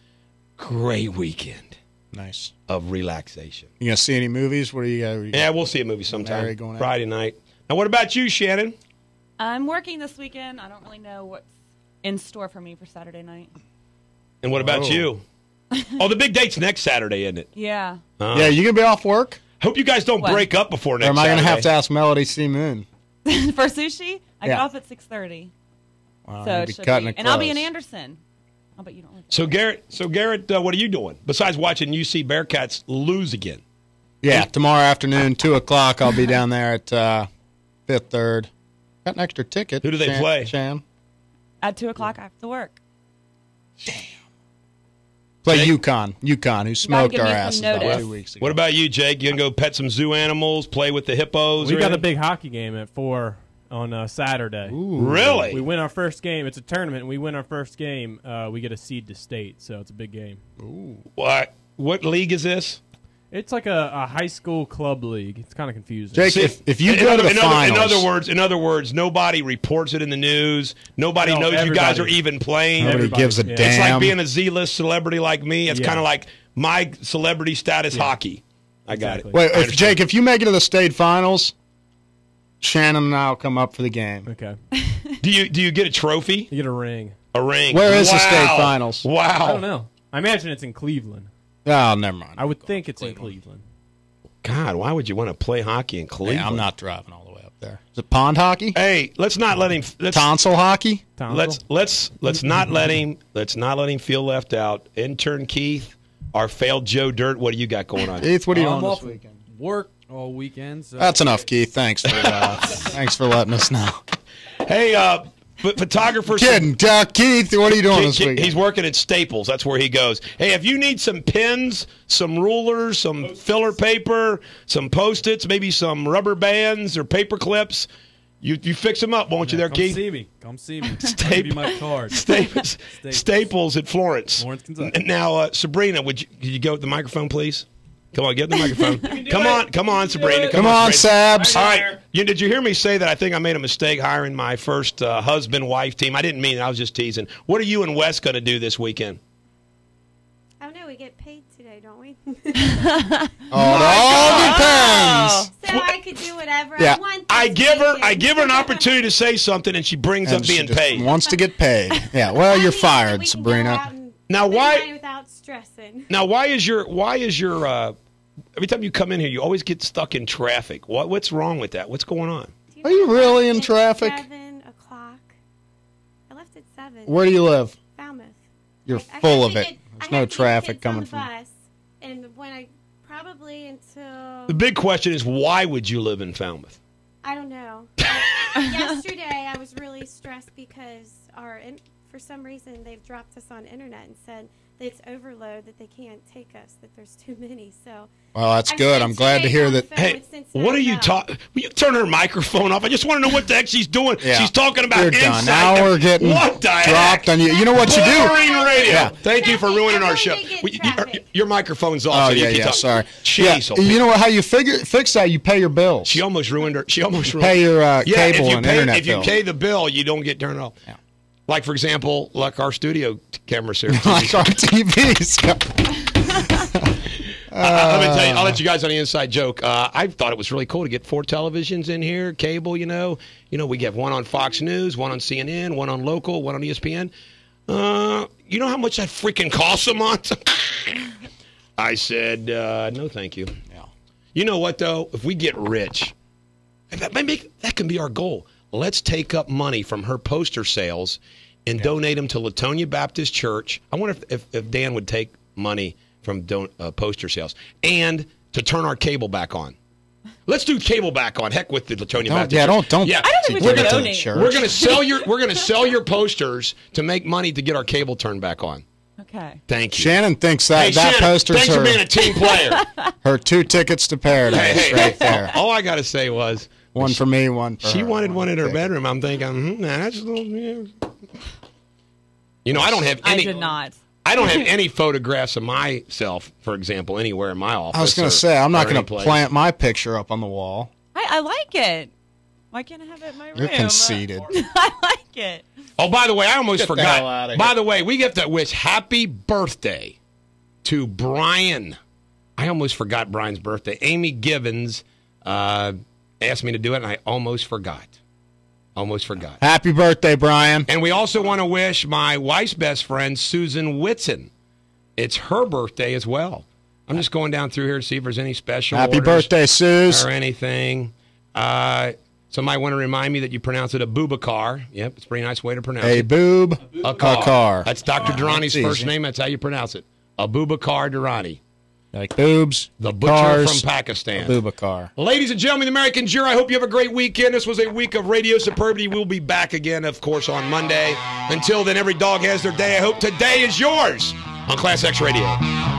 great weekend. Nice. Of relaxation. You going to see any movies? What are you going to... Yeah, we'll see a movie sometime. Friday night. Now, what about you, Shannon? I'm working this weekend. I don't really know what's in store for me for Saturday night. And what about you? Oh, the big date's next Saturday, isn't it? Yeah. Yeah, you going to be off work? Hope you guys don't break up before next Saturday. Or am I going to have to ask Melody C. Moon? For sushi? I get off at 6:30. Wow, so it should be. And I'll be in Anderson. I'll bet you don't like that. So Garrett, what are you doing? Besides watching UC Bearcats lose again. Yeah, tomorrow afternoon, 2 o'clock, I'll be down there at 5th, 3rd. Got an extra ticket. Who do they play? Sham. At 2 o'clock after work. Damn. Play UConn. UConn, who smoked our asses about 2 weeks ago. What about you, Jake? You going to go pet some zoo animals, play with the hippos? We got a big hockey game at 4 on Saturday. Ooh. Really? We win our first game. It's a tournament, and we win our first game. We get a seed to state, so it's a big game. Ooh. What league is this? It's like a high school club league. It's kind of confusing. Jake, if you go to the finals, in other words, nobody reports it in the news. Nobody knows you guys are even playing. Nobody gives a damn. It's like being a Z-list celebrity like me. It's kind of like my celebrity status hockey. I got it. Wait, Jake, if you make it to the state finals, Shannon and I'll come up for the game. Okay. Do you get a trophy? You get a ring. A ring. Where is the state finals? Wow. I don't know. I imagine it's in Cleveland. Oh, never mind. I would think it's in Cleveland. God, why would you want to play hockey in Cleveland? Hey, I'm not driving all the way up there. Is it pond hockey? Hey, let's not let him. Tonsil hockey. Tonsil? Let's not let him. Let's not let him feel left out. Intern Keith, our failed Joe Dirt. What do you got going on? Keith, what are you on this weekend? Work all weekend. So that's enough, Keith. Thanks for thanks for letting us know. Hey, photographers. Kidding, Keith. What are you doing this weekend? He's working at Staples. That's where he goes. Hey, if you need some pens, some rulers, some filler paper, some Post-its, maybe some rubber bands or paper clips, you fix them up, won't you? There, Keith. Come see me. Come see me. Give you my card. Staples at Florence. Florence, Kentucky. Now, Sabrina, could you go with the microphone, please? Come on, get the microphone. Come on, Sabrina. Come on, Sabs. All right. Did you hear me say that I think I made a mistake hiring my first husband-wife team? I didn't mean it. I was just teasing. What are you and Wes going to do this weekend? I don't know. We get paid today, don't we? Oh, it all depends. So I could do whatever I want. I give her an opportunity to say something, and she brings up being paid. Wants to get paid. Yeah. Well, you're fired, Sabrina. Now why? Without stressing. Now why is your every time you come in here you always get stuck in traffic. What's wrong with that? What's going on? Are you really in traffic? 7 o'clock. I left at 7. Where do you live? Falmouth. You're full of it. There's no traffic coming from us. And when I probably until the big question is why would you live in Falmouth? I don't know. Yesterday I was really stressed because for some reason, they've dropped us on internet and said that it's overload, that they can't take us, that there's too many. So, well, that's good. I'm glad to hear that. Hey, what are you talking? Will you turn her microphone off? I just want to know what the heck she's doing. Yeah. She's talking about insight. Now we're getting dropped on you. You know what you do? Radio. Yeah. Thank you for ruining our show. Your microphone's off. Oh, so you can talk. Sorry. Jeez, you know how you fix that? You pay your bills. She almost ruined her. Pay your cable and internet bill. If you pay the bill, you don't get turned off. Yeah. Like, for example, like our studio cameras here. Like our TVs. Let me tell you, I'll let you guys on the inside joke. I thought it was really cool to get 4 televisions in here, cable, you know. You know, we have one on Fox News, one on CNN, one on Local, one on ESPN. You know how much that freaking costs a month? I said, no thank you. Yeah. You know what, though? If we get rich, that can be our goal. Let's take up money from her poster sales and donate them to Latonia Baptist Church. I wonder if Dan would take money from poster sales and to turn our cable back on. Let's do cable back on. Heck with the Latonia Baptist. Yeah, don't. Yeah. I don't think we're going to. We're going to sell your. We're going to sell your posters to make money to get our cable turned back on. Okay. Thank you. Shannon thinks that Shannon, poster's thanks for being a team player. Her 2 tickets to paradise right there. All I got to say was. One for me, one for her. She wanted one in her bedroom. I'm thinking, that's a little... You know, I don't have any... I did not. I don't have any photographs of myself, for example, anywhere in my office. I was going to say, I'm not going to plant my picture up on the wall. I like it. Why can't I have it in my room? You're conceited. I like it. Oh, by the way, I almost forgot. By the way, we have to wish happy birthday to Brian. I almost forgot Brian's birthday. Amy Givens... asked me to do it, and I almost forgot. Happy birthday, Brian. And we also want to wish my wife's best friend, Susan Whitson. It's her birthday as well. I'm just going down through here to see if there's any special happy birthday, Suze. Or anything. Somebody want to remind me that you pronounce it a Boobacar. Yep, it's a pretty nice way to pronounce it. A boob. A car. That's Dr. Durrani's first name. That's how you pronounce it. A Boobacar Durrani. Like boobs, the butcher from Pakistan. Abubakar. Ladies and gentlemen, the American Juror, I hope you have a great weekend. This was a week of radio superbity. We'll be back again, of course, on Monday. Until then, every dog has their day. I hope today is yours on Class X Radio.